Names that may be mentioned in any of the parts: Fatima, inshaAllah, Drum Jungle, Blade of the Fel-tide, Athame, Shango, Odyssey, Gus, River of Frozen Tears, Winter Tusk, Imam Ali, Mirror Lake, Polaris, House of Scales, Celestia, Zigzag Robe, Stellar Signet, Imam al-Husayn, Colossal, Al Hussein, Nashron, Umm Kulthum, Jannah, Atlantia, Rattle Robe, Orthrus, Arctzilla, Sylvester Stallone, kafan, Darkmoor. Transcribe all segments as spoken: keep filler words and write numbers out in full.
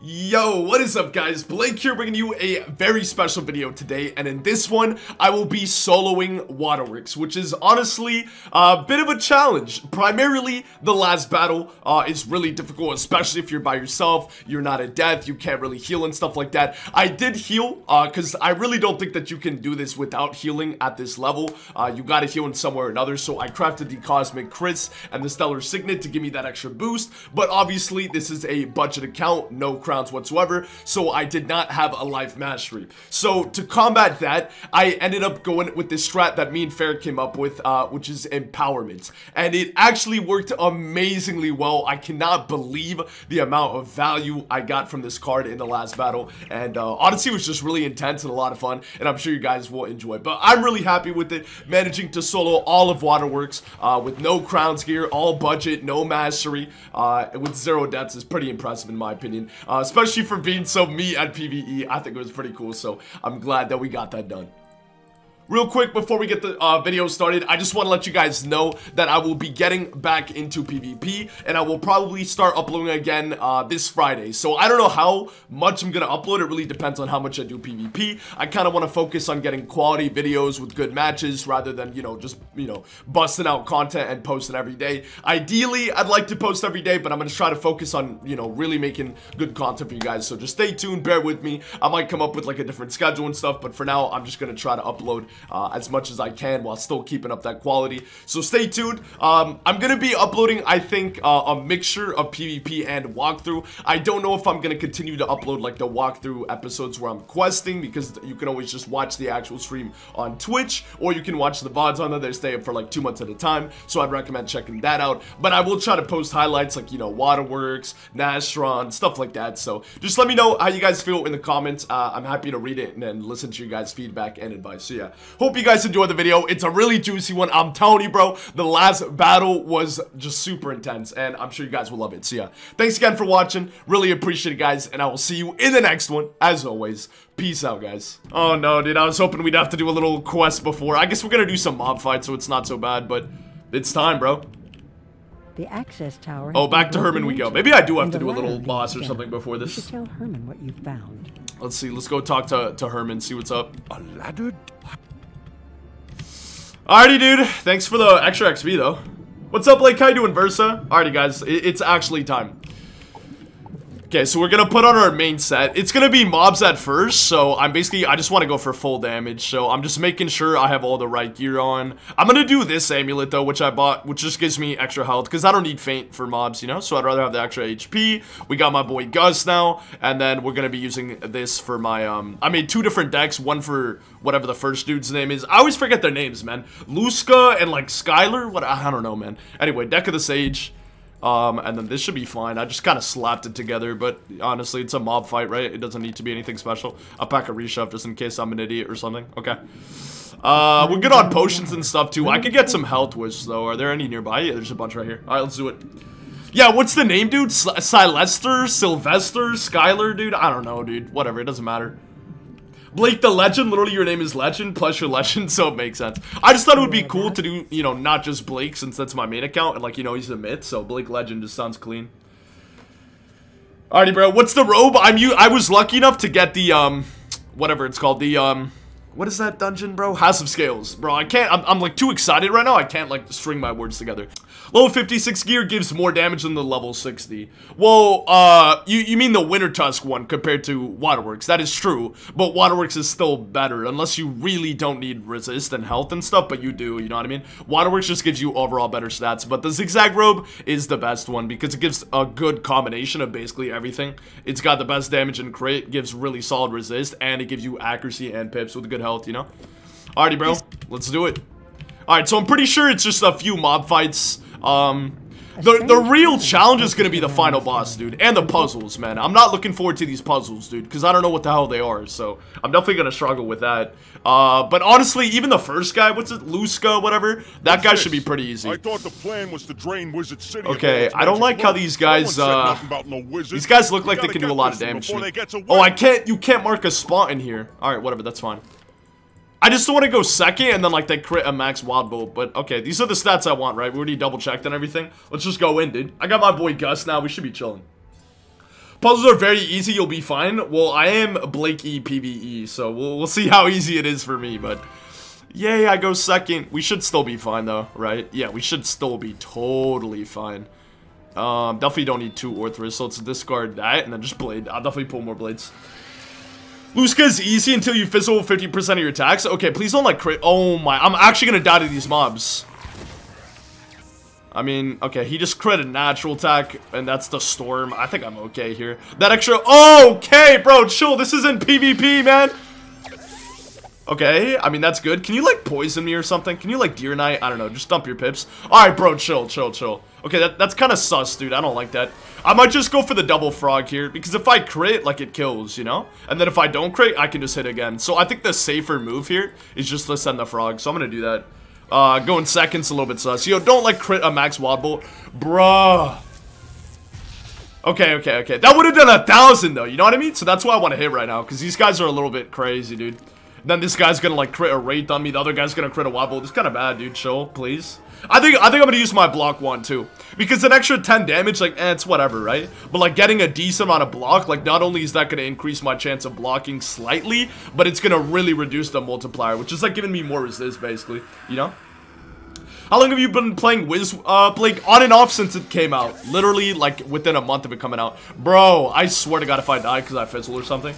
Yo, what is up guys? Blake here, bringing you a very special video today, and in this one I will be soloing Waterworks, which is honestly a bit of a challenge. Primarily the last battle uh, is really difficult, especially if you're by yourself, you're not at death, you can't really heal and stuff like that. I did heal because uh, I really don't think that you can do this without healing at this level. Uh, you gotta heal in somewhere or another, so I crafted the Cosmic Crits and the Stellar Signet to give me that extra boost, but obviously this is a budget account, no crafting rounds whatsoever, so I did not have a life mastery. So to combat that, I ended up going with this strat that me and Fair came up with, uh, which is empowerment, and it actually worked amazingly well. I cannot believe the amount of value I got from this card in the last battle, and uh, Odyssey was just really intense and a lot of fun, and I'm sure you guys will enjoy. But I'm really happy with it, managing to solo all of Waterworks uh, with no crowns gear, all budget, no mastery, uh, with zero deaths is pretty impressive in my opinion. Uh, Uh, especially for being so me at PvE, I think it was pretty cool, so I'm glad that we got that done. Real quick, before we get the uh, video started, I just want to let you guys know that I will be getting back into PvP, and I will probably start uploading again uh, this Friday. So I don't know how much I'm going to upload. It really depends on how much I do PvP. I kind of want to focus on getting quality videos with good matches rather than, you know, just, you know, busting out content and posting every day. Ideally, I'd like to post every day, but I'm going to try to focus on, you know, really making good content for you guys. So just stay tuned, bear with me. I might come up with like a different schedule and stuff, but for now, I'm just going to try to upload Uh, as much as I can while still keeping up that quality. So stay tuned. Um, I'm going to be uploading, I think, uh, a mixture of PvP and walkthrough. I don't know if I'm going to continue to upload like the walkthrough episodes where I'm questing, because you can always just watch the actual stream on Twitch, or you can watch the V O Ds on there. They stay up for like two months at a time, so I'd recommend checking that out. But I will try to post highlights like, you know, Waterworks, Nashron, stuff like that. So just let me know how you guys feel in the comments. Uh, I'm happy to read it and then listen to you guys' feedback and advice. So yeah. Hope you guys enjoyed the video. It's a really juicy one. I'm telling you, bro, the last battle was just super intense, and I'm sure you guys will love it. So yeah, thanks again for watching. Really appreciate it, guys, and I will see you in the next one. As always, peace out, guys. Oh, no, dude, I was hoping we'd have to do a little quest before. I guess we're going to do some mob fight, so it's not so bad, but it's time, bro. The access tower. Oh, back to Herman we go. Maybe I do have to do a little boss or something before this. You should tell Herman what you found. Let's see. Let's go talk to, to Herman, see what's up. A ladder? Alrighty, dude. Thanks for the extra X P, though. What's up, Blake? How you doing, Versa? Alrighty, guys. It, it's actually time. Okay, so we're gonna put on our main set. It's gonna be mobs at first, so I'm basically... I just want to go for full damage, so I'm just making sure I have all the right gear on. I'm gonna do this amulet, though, which I bought, which just gives me extra health, because I don't need faint for mobs, you know? So I'd rather have the extra H P. We got my boy Gus now, and then we're gonna be using this for my... Um, I made two different decks, one for whatever the first dude's name is. I always forget their names, man. Lusca and, like, Skylar? What? I don't know, man. Anyway, Deck of the Sage. Um, and then this should be fine. I just kind of slapped it together, but honestly, it's a mob fight, right? It doesn't need to be anything special. I'll pack a reshove just in case I'm an idiot or something. Okay. Uh, we're good on potions and stuff, too. I could get some health wishes, though. Are there any nearby? Yeah, there's a bunch right here. Alright, let's do it. Yeah, what's the name, dude? Sylvester? Sylvester? Skylar, dude? I don't know, dude. Whatever, it doesn't matter. Blake the Legend, literally your name is Legend, plus your Legend, so it makes sense. I just thought it would be cool to do, you know, not just Blake, since that's my main account, and like, you know, he's a myth, so Blake Legend just sounds clean. Alrighty, bro, what's the robe? I'm you. I was lucky enough to get the, um, whatever it's called, the, um, what is that dungeon, bro? House of Scales. Bro, I can't, I'm, I'm like too excited right now, I can't like string my words together. Level fifty-six gear gives more damage than the level sixty. Well, uh, you, you mean the Winter Tusk one compared to Waterworks. That is true, but Waterworks is still better, unless you really don't need resist and health and stuff, but you do, you know what I mean? Waterworks just gives you overall better stats, but the Zigzag Robe is the best one, because it gives a good combination of basically everything. It's got the best damage and crit, gives really solid resist, and it gives you accuracy and pips with good health, you know? Alrighty, bro. Let's do it. Alright, so I'm pretty sure it's just a few mob fights. Um, the, the real challenge is going to be the final boss, dude, and the puzzles, man. I'm not looking forward to these puzzles, dude, because I don't know what the hell they are, so I'm definitely going to struggle with that. Uh, but honestly, even the first guy, what's it, Lusca, whatever, that guy should be pretty easy. I thought the plan was to drain Wizard City. Okay, I don't like how these guys, uh, no these guys look like they can do a lot of damage. Oh, I can't, you can't mark a spot in here. Alright, whatever, that's fine. I just don't want to go second and then like they crit a max wild bolt, but okay, these are the stats I want, right? We already double checked and everything. Let's just go in, dude. I got my boy Gus now, we should be chilling. Puzzles are very easy, you'll be fine. Well, I am Blakey PvE, so we'll, we'll see how easy it is for me, but... Yay, I go second. We should still be fine, though, right? Yeah, we should still be totally fine. Um, definitely don't need two Orthris, so let's discard that, and then just Blade. I'll definitely pull more Blades. Lusca is easy until you fizzle fifty percent of your attacks. Okay, please don't, like, crit. Oh, my. I'm actually gonna die to these mobs. I mean, okay, he just crit a natural attack, and that's the storm. I think I'm okay here. That extra- oh, okay, bro, chill. This isn't PvP, man. Okay, I mean, that's good. Can you, like, poison me or something? Can you, like, Deer Knight? I don't know. Just dump your pips. All right, bro, chill, chill, chill. Okay, that, that's kind of sus, dude. I don't like that. I might just go for the double frog here, because if I crit, like, it kills, you know? And then if I don't crit, I can just hit again. So I think the safer move here is just to send the frog, so I'm going to do that. Uh, going second's a little bit sus. Yo, don't, like, crit a max Wild Bolt. Bruh. Okay, okay, okay. That would have done a thousand, though. You know what I mean? So that's why I want to hit right now, because these guys are a little bit crazy, dude. Then this guy's gonna like crit a Wraith on me. The other guy's gonna crit a Wild Bolt. It's kind of bad, dude. Chill, please. I think I think I'm gonna use my block one too, because an extra ten damage, like, eh, it's whatever, right? But like getting a decent amount of block, like not only is that gonna increase my chance of blocking slightly, but it's gonna really reduce the multiplier, which is like giving me more resist, basically. You know? How long have you been playing Wiz, uh, Blake? On and off since it came out. Literally like within a month of it coming out, bro. I swear to God, if I die because I fizzle or something.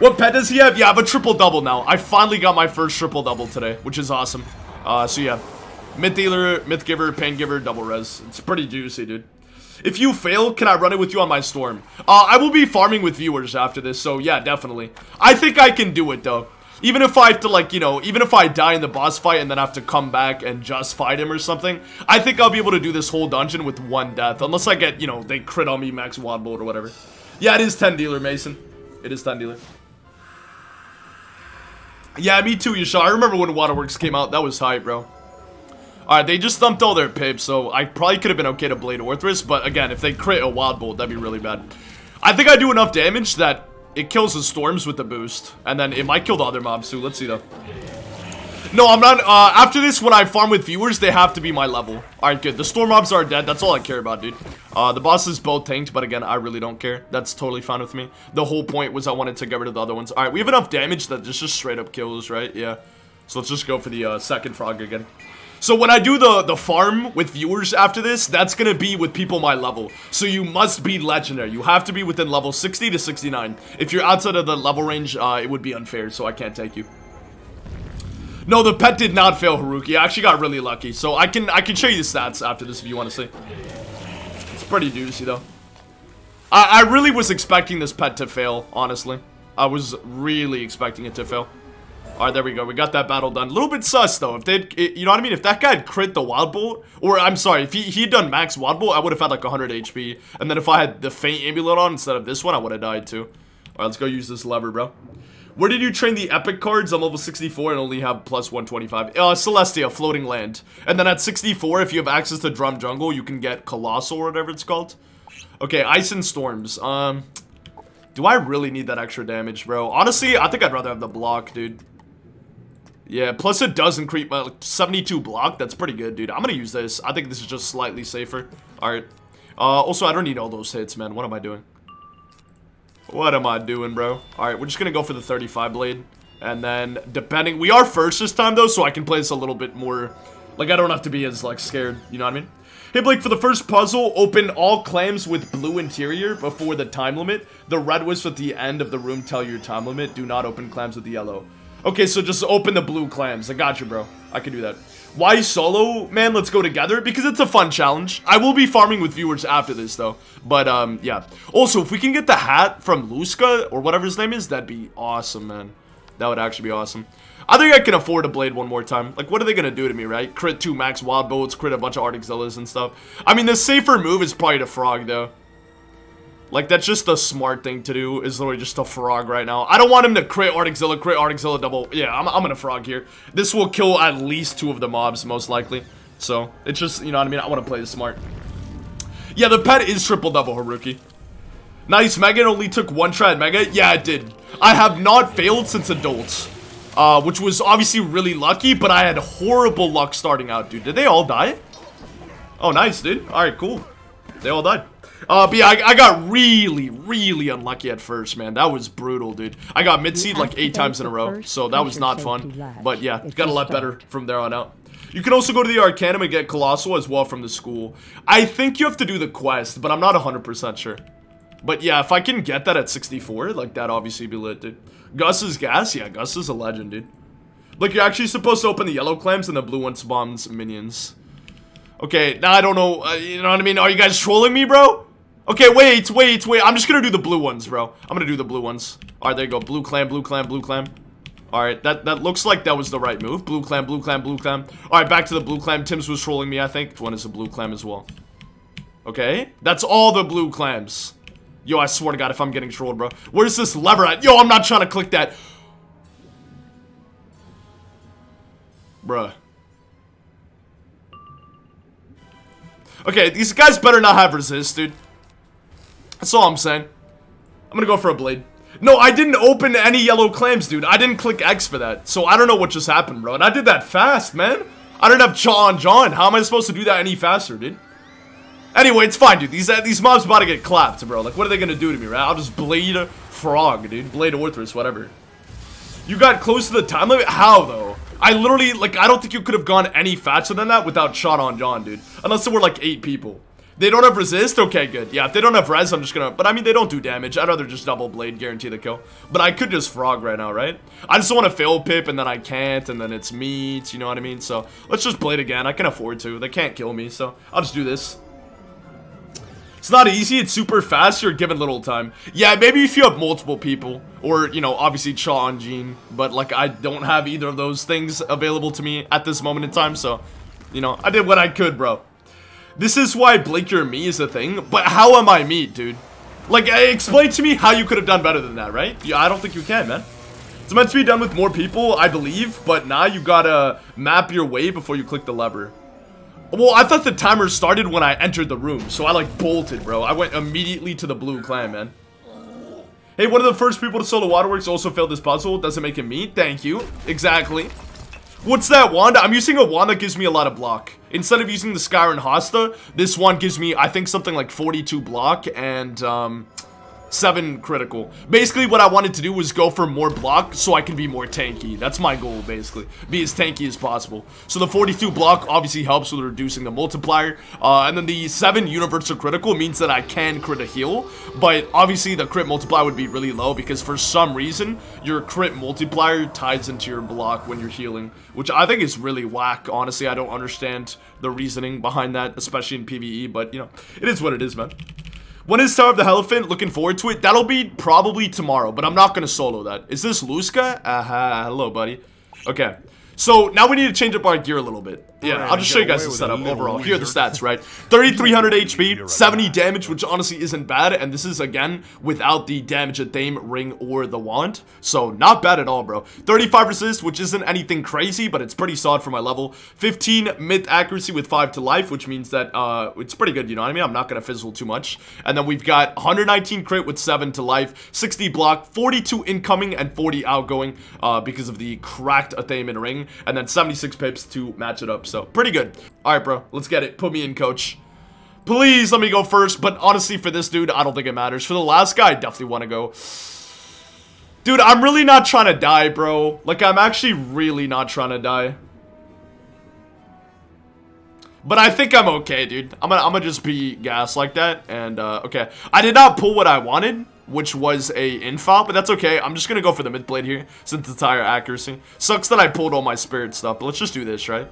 What pet does he have? Yeah, I have a triple double now. I finally got my first triple double today, which is awesome. Uh, so yeah, myth dealer, myth giver, pain giver, double res. It's pretty juicy, dude. If you fail, can I run it with you on my storm? Uh, I will be farming with viewers after this, so yeah, definitely. I think I can do it though. Even if I have to, like, you know, even if I die in the boss fight and then have to come back and just fight him or something, I think I'll be able to do this whole dungeon with one death, unless I get, you know, they crit on me, max Wild Bolt or whatever. Yeah, it is ten dealer, Mason. It is ten dealer. Yeah, me too, Yasha. I remember when Waterworks came out. That was hype, bro. Alright, they just thumped all their pips, so I probably could have been okay to Blade Orthris, but again, if they crit a Wild Bolt, that'd be really bad. I think I do enough damage that it kills the storms with the boost, and then it might kill the other mobs too. Let's see, though. No, I'm not. Uh, after this, when I farm with viewers, they have to be my level. Alright, good. The storm mobs are dead. That's all I care about, dude. Uh, the bosses both tanked, but again, I really don't care. That's totally fine with me. The whole point was I wanted to get rid of the other ones. Alright, we have enough damage that this just straight up kills, right? Yeah. So let's just go for the uh, second frog again. So when I do the, the farm with viewers after this, that's going to be with people my level. So you must be legendary. You have to be within level sixty to sixty-nine. If you're outside of the level range, uh, it would be unfair, so I can't take you. No, the pet did not fail, Haruki. I actually got really lucky. So I can I can show you the stats after this if you want to see. It's pretty juicy, though. I, I really was expecting this pet to fail, honestly. I was really expecting it to fail. All right, there we go. We got that battle done. A little bit sus, though. If they'd, it, you know what I mean? If that guy had crit the Wild Bolt, or I'm sorry, if he, he'd done max Wild Bolt, I would have had like one hundred H P. And then if I had the Faint Amulet on instead of this one, I would have died, too. All right, let's go use this lever, bro. Where did you train the epic cards? I'm level sixty-four and only have plus one twenty-five. Uh, Celestia, Floating Land. And then at sixty-four, if you have access to Drum Jungle, you can get Colossal or whatever it's called. Okay, Ice and Storms. Um, do I really need that extra damage, bro? Honestly, I think I'd rather have the block, dude. Yeah, plus it does increase my like, seventy-two block. That's pretty good, dude. I'm gonna use this. I think this is just slightly safer. Alright. Uh, also, I don't need all those hits, man. What am I doing? What am I doing, bro? Alright, we're just gonna go for the thirty-five blade. And then, depending... We are first this time, though, so I can play this a little bit more... Like, I don't have to be as, like, scared. You know what I mean? Hey, Blake, for the first puzzle, open all clams with blue interior before the time limit. The red wisp at the end of the room tell your time limit. Do not open clams with the yellow. Okay, so just open the blue clams. I got you, bro. I can do that. Why solo? Man, let's go together, because it's a fun challenge. I will be farming with viewers after this, though. But, um, yeah. Also, if we can get the hat from Lusca, or whatever his name is, that'd be awesome, man. That would actually be awesome. I think I can afford a blade one more time. Like, what are they gonna do to me, right? Crit two max Wild Bolts, crit a bunch of Arctzillas and stuff. I mean, the safer move is probably to frog, though. Like, that's just the smart thing to do, is literally just to frog right now. I don't want him to crit Arctzilla, crit Arctzilla double. Yeah, I'm, I'm gonna frog here. This will kill at least two of the mobs, most likely. So, it's just, you know what I mean? I want to play this smart. Yeah, the pet is triple double, Haruki. Nice, Mega only took one try at Mega. Yeah, it did. I have not failed since adults. Uh, which was obviously really lucky, but I had horrible luck starting out, dude. Did they all die? Oh, nice, dude. Alright, cool. They all died. Uh, but yeah, I, I got really, really unlucky at first, man. That was brutal, dude. I got mid-seed like eight times in a row, so that was not fun. But yeah, got a lot better from there on out. You can also go to the Arcanum and get Colossal as well from the school. I think you have to do the quest, but I'm not one hundred percent sure. But yeah, if I can get that at sixty-four, like, that'd obviously be lit, dude. Gus is gas? Yeah, Gus is a legend, dude. Like, you're actually supposed to open the yellow clams and the blue one spawns minions. Okay, now I don't know, uh, you know what I mean? Are you guys trolling me, bro? Okay, wait, wait, wait. I'm just gonna do the blue ones, bro. I'm gonna do the blue ones. Alright, there you go. Blue clam, blue clam, blue clam. Alright, that, that looks like that was the right move. Blue clam, blue clam, blue clam. Alright, back to the blue clam. Tim's was trolling me, I think. One is a blue clam as well. Okay, that's all the blue clams. Yo, I swear to God, if I'm getting trolled, bro. Where's this lever at? Yo, I'm not trying to click that. Bruh. Okay, these guys better not have resist, dude. That's all I'm saying. I'm gonna go for a blade. No, I didn't open any yellow clams, dude. I didn't click X for that. So I don't know what just happened, bro. And I did that fast, man. I didn't have jaw on John. How am I supposed to do that any faster, dude? Anyway, it's fine, dude. These uh, these mobs about to get clapped, bro. Like, what are they gonna do to me, right? I'll just blade a frog, dude. Blade Orthrus, whatever. You got close to the time limit? How, though? I literally, like, I don't think you could have gone any faster than that without shot on John, dude. Unless there were, like, eight people. They don't have resist? Okay, good. Yeah, if they don't have res, I'm just gonna... But, I mean, they don't do damage. I'd rather just double blade, guarantee the kill. But I could just frog right now, right? I just want to fail pip, and then I can't, and then it's meat, you know what I mean? So, let's just blade again. I can afford to. They can't kill me, so I'll just do this. It's not easy. It's super fast. You're given little time. Yeah, maybe if you have multiple people. Or, you know, obviously Cha and Jean. But, like, I don't have either of those things available to me at this moment in time. So, you know, I did what I could, bro. This is why Blake, you're me is a thing. But how am I me, dude? Like, explain to me how you could have done better than that, right? Yeah, I don't think you can, man. It's meant to be done with more people, I believe. But now you gotta map your way before you click the lever. Well, I thought the timer started when I entered the room, so I, like, bolted, bro. I went immediately to the blue clan, man. Hey, one of the first people to solo Waterworks also failed this puzzle. Doesn't make it me. Thank you. Exactly. What's that wand? I'm using a wand that gives me a lot of block. Instead of using the Skyrim Hosta, this wand gives me, I think, something like forty-two block and, um... seven critical. Basically, what I wanted to do was go for more block so I can be more tanky. That's my goal, basically. Be as tanky as possible. So the forty-two block obviously helps with reducing the multiplier. Uh, and then the seven universal critical means that I can crit a heal. But obviously, the crit multiplier would be really low because for some reason, your crit multiplier ties into your block when you're healing. Which I think is really whack. Honestly, I don't understand the reasoning behind that, especially in PvE. But, you know, it is what it is, man. When is Tower of the Elephant? Looking forward to it. That'll be probably tomorrow, but I'm not going to solo that. Is this Lusca? Aha, hello, buddy. Okay, so now we need to change up our gear a little bit. Yeah, I'll just show you guys the setup overall. Here are the stats, right? thirty-three hundred H P, seventy damage, which honestly isn't bad. And this is, again, without the damage at Dame, Ring, or the Wand. So, not bad at all, bro. thirty-five resist, which isn't anything crazy, but it's pretty solid for my level. fifteen myth accuracy with five to life, which means that uh, it's pretty good, you know what I mean? I'm not going to fizzle too much. And then we've got one hundred nineteen crit with seven to life, sixty block, forty-two incoming, and forty outgoing uh, because of the cracked at Dame and Ring. And then seventy-six pips to match it up. So, pretty good. Alright, bro. Let's get it. Put me in, coach. Please let me go first. But honestly, for this dude, I don't think it matters. For the last guy, I definitely want to go. Dude, I'm really not trying to die, bro. Like, I'm actually really not trying to die. But I think I'm okay, dude. I'm gonna, I'm gonna just be gas like that. And, uh, okay. I did not pull what I wanted, which was a info, but that's okay. I'm just gonna go for the mid blade here, since it's higher accuracy. Sucks that I pulled all my spirit stuff, but let's just do this, right?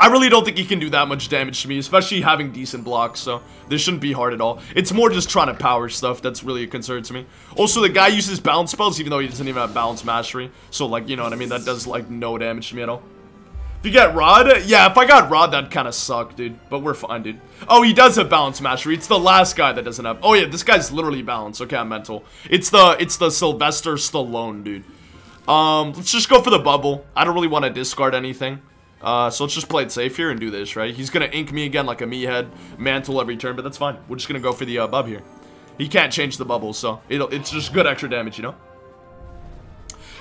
I really don't think he can do that much damage to me, especially having decent blocks, so this shouldn't be hard at all. It's more just trying to power stuff that's really a concern to me. Also, the guy uses bounce spells, even though he doesn't even have bounce mastery. So, like, you know what I mean? That does, like, no damage to me at all. If you get Rod? Yeah, if I got Rod, that'd kind of suck, dude. But we're fine, dude. Oh, he does have balance mastery. It's the last guy that doesn't have... Oh, yeah, this guy's literally balanced. Okay, I'm mental. It's the, it's the Sylvester Stallone, dude. Um, let's just go for the bubble. I don't really want to discard anything. Uh, so let's just play it safe here and do this, right? He's gonna ink me again like a me head, mantle every turn, but that's fine. We're just gonna go for the uh, bub here. He can't change the bubble, so it'll, it's just good extra damage, you know?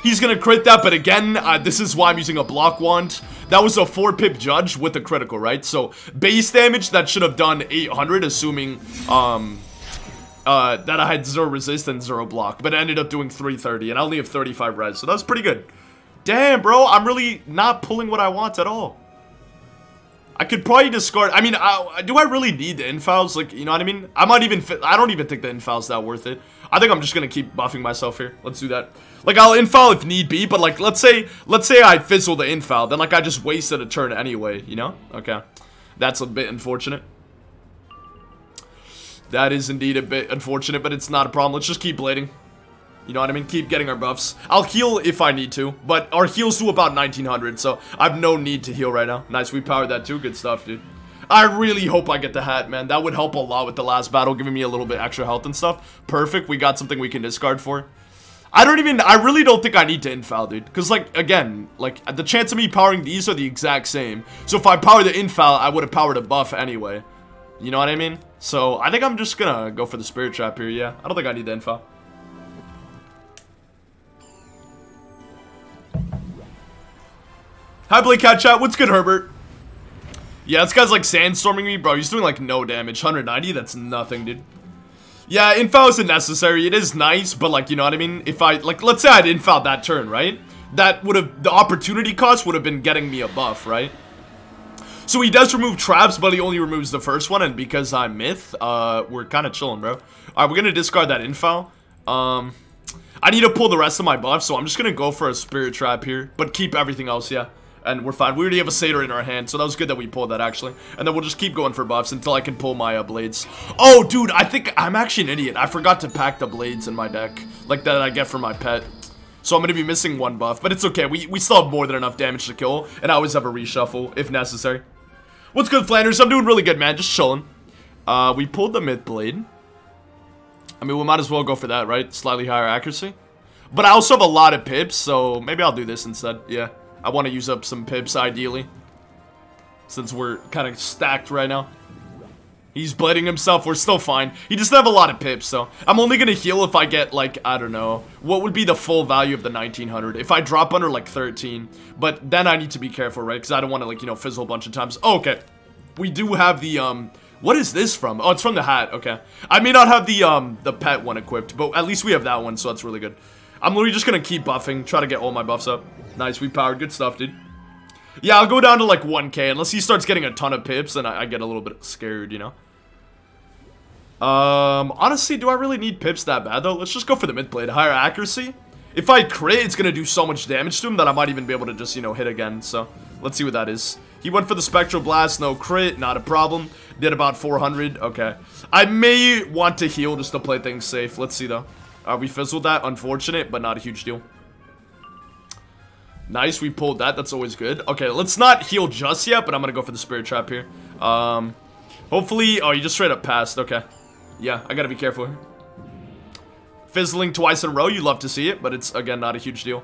He's gonna crit that, but again, uh, this is why I'm using a block wand. That was a four pip judge with a critical, right? So, base damage, that should have done eight hundred, assuming um, uh, that I had zero resist and zero block. But I ended up doing three thirty, and I only have thirty-five res, so that was pretty good. Damn, bro, I'm really not pulling what I want at all. I could probably discard, I mean, I, do I really need the infiles? Like, you know what I mean? I might even, I don't even think the infile's that worth it. I think I'm just gonna keep buffing myself here. Let's do that. Like, I'll infile if need be, but like, let's say, let's say I fizzle the infile, then like I just wasted a turn anyway, you know? Okay. That's a bit unfortunate. That is indeed a bit unfortunate, but it's not a problem. Let's just keep blading. You know what I mean? Keep getting our buffs. I'll heal if I need to, but our heals do about nineteen hundred, so I have no need to heal right now. Nice, we powered that too. Good stuff, dude. I really hope I get the hat, man. That would help a lot with the last battle, giving me a little bit extra health and stuff. Perfect, we got something we can discard for. I don't even, I really don't think I need to infile, dude. Because, like, again, like, the chance of me powering these are the exact same. So if I power the infile, I would have powered a buff anyway. You know what I mean? So I think I'm just gonna go for the spirit trap here, yeah. I don't think I need the infile. Hi, Blake Cat Chat. What's good, Herbert? Yeah, this guy's like sandstorming me, bro. He's doing like no damage. one ninety, that's nothing, dude. Yeah, infile isn't necessary. It is nice, but like, you know what I mean? If I, like, let's say I'd infile that turn, right? That would have, the opportunity cost would have been getting me a buff, right? So he does remove traps, but he only removes the first one, and because I'm myth, uh, we're kind of chilling, bro. Alright, we're gonna discard that infile. Um, I need to pull the rest of my buff, so I'm just gonna go for a spirit trap here, but keep everything else, yeah. And we're fine. We already have a Satyr in our hand, so that was good that we pulled that, actually. And then we'll just keep going for buffs until I can pull my uh, blades. Oh, dude, I think I'm actually an idiot. I forgot to pack the blades in my deck, like that I get from my pet. So I'm going to be missing one buff, but it's okay. We, we still have more than enough damage to kill, and I always have a reshuffle if necessary. What's good, Flanders? I'm doing really good, man. Just chilling. Uh, we pulled the Myth Blade. I mean, we might as well go for that, right? Slightly higher accuracy. But I also have a lot of pips, so maybe I'll do this instead. Yeah. I want to use up some pips, ideally. Since we're kind of stacked right now. He's blading himself. We're still fine. He doesn't have a lot of pips, so. I'm only going to heal if I get, like, I don't know. What would be the full value of the nineteen hundred? If I drop under, like, thirteen. But then I need to be careful, right? Because I don't want to, like, you know, fizzle a bunch of times. Oh, okay. We do have the, um... what is this from? Oh, it's from the hat. Okay. I may not have the, um, the pet one equipped. But at least we have that one, so that's really good. I'm literally just going to keep buffing. Try to get all my buffs up. Nice, we powered. Good stuff, dude. Yeah, I'll go down to like one K. Unless he starts getting a ton of pips, and I, I get a little bit scared, you know? Um, honestly, do I really need pips that bad, though? Let's just go for the mid-blade. Higher accuracy. If I crit, it's going to do so much damage to him that I might even be able to just, you know, hit again. So, let's see what that is. He went for the Spectral Blast. No crit. Not a problem. Did about four hundred. Okay. I may want to heal just to play things safe. Let's see, though. Uh, we fizzled that. Unfortunate, but not a huge deal. Nice, we pulled that. That's always good. Okay, let's not heal just yet, but I'm going to go for the Spirit Trap here. Um, hopefully... oh, you just straight up passed. Okay. Yeah, I got to be careful here. Fizzling twice in a row. You love to see it, but it's, again, not a huge deal.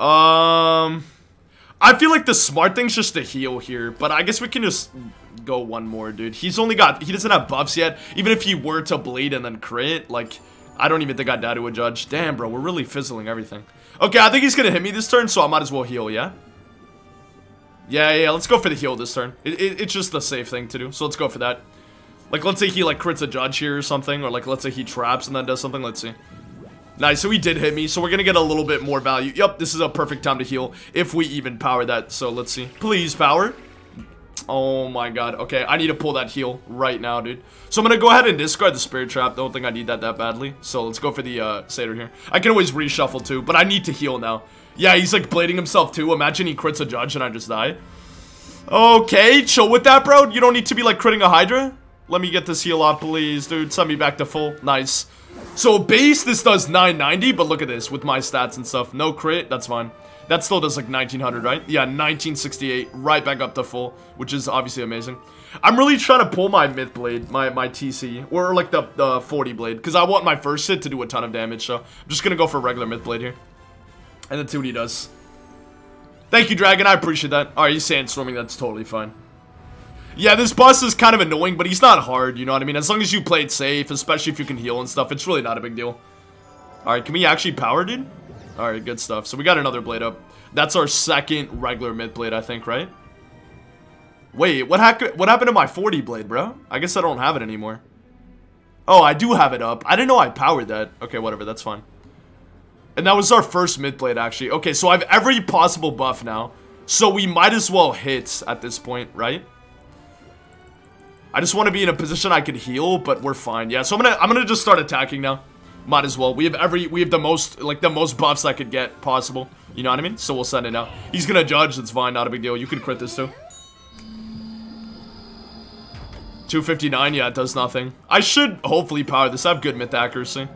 Um, I feel like the smart thing's just to heal here, but I guess we can just go one more, dude. He's only got... he doesn't have buffs yet. Even if he were to bleed and then crit, like... I don't even think I die to a judge. Damn, bro. We're really fizzling everything. Okay, I think he's going to hit me this turn, so I might as well heal, yeah? Yeah, yeah, let's go for the heal this turn. It, it, it's just the safe thing to do, so let's go for that. Like, let's say he, like, crits a judge here or something, or, like, let's say he traps and then does something. Let's see. Nice, so he did hit me, so we're going to get a little bit more value. Yep, this is a perfect time to heal if we even power that, so let's see. Please power. Oh, my God. Okay, I need to pull that heal right now, dude. So I'm going to go ahead and discard the Spirit Trap. Don't think I need that that badly. So let's go for the uh, Satyr here. I can always reshuffle, too, but I need to heal now. Yeah, he's, like, blading himself, too. Imagine he crits a judge and I just die. Okay, chill with that, bro. You don't need to be, like, critting a Hydra. Let me get this heal off, please, dude. Send me back to full. Nice. So base, this does nine ninety, but look at this with my stats and stuff. No crit. That's fine. That still does like nineteen hundred, right? Yeah, nineteen sixty-eight, right back up to full, which is obviously amazing. I'm really trying to pull my Myth Blade, my, my T C, or like the, the forty Blade, because I want my first hit to do a ton of damage, so I'm just going to go for regular Myth Blade here. And then see what he does. Thank you, Dragon, I appreciate that. Alright, he's sandstorming, that's totally fine. Yeah, this boss is kind of annoying, but he's not hard, you know what I mean? As long as you play it safe, especially if you can heal and stuff, it's really not a big deal. Alright, can we actually power, dude? Alright, good stuff. So we got another blade up. That's our second regular mid blade, I think, right? Wait, what, ha what happened to my forty blade, bro? I guess I don't have it anymore. Oh, I do have it up. I didn't know I powered that. Okay, whatever. That's fine. And that was our first mid blade, actually. Okay, so I have every possible buff now. So we might as well hit at this point, right? I just want to be in a position I could heal, but we're fine. Yeah, so I'm gonna I'm gonna just start attacking now. Might as well. We have every we have the most like the most buffs I could get possible. You know what I mean? So we'll send it now. He's gonna judge. It's fine. Not a big deal. You can crit this too. two fifty-nine. Yeah, it does nothing. I should hopefully power this. I have good myth accuracy.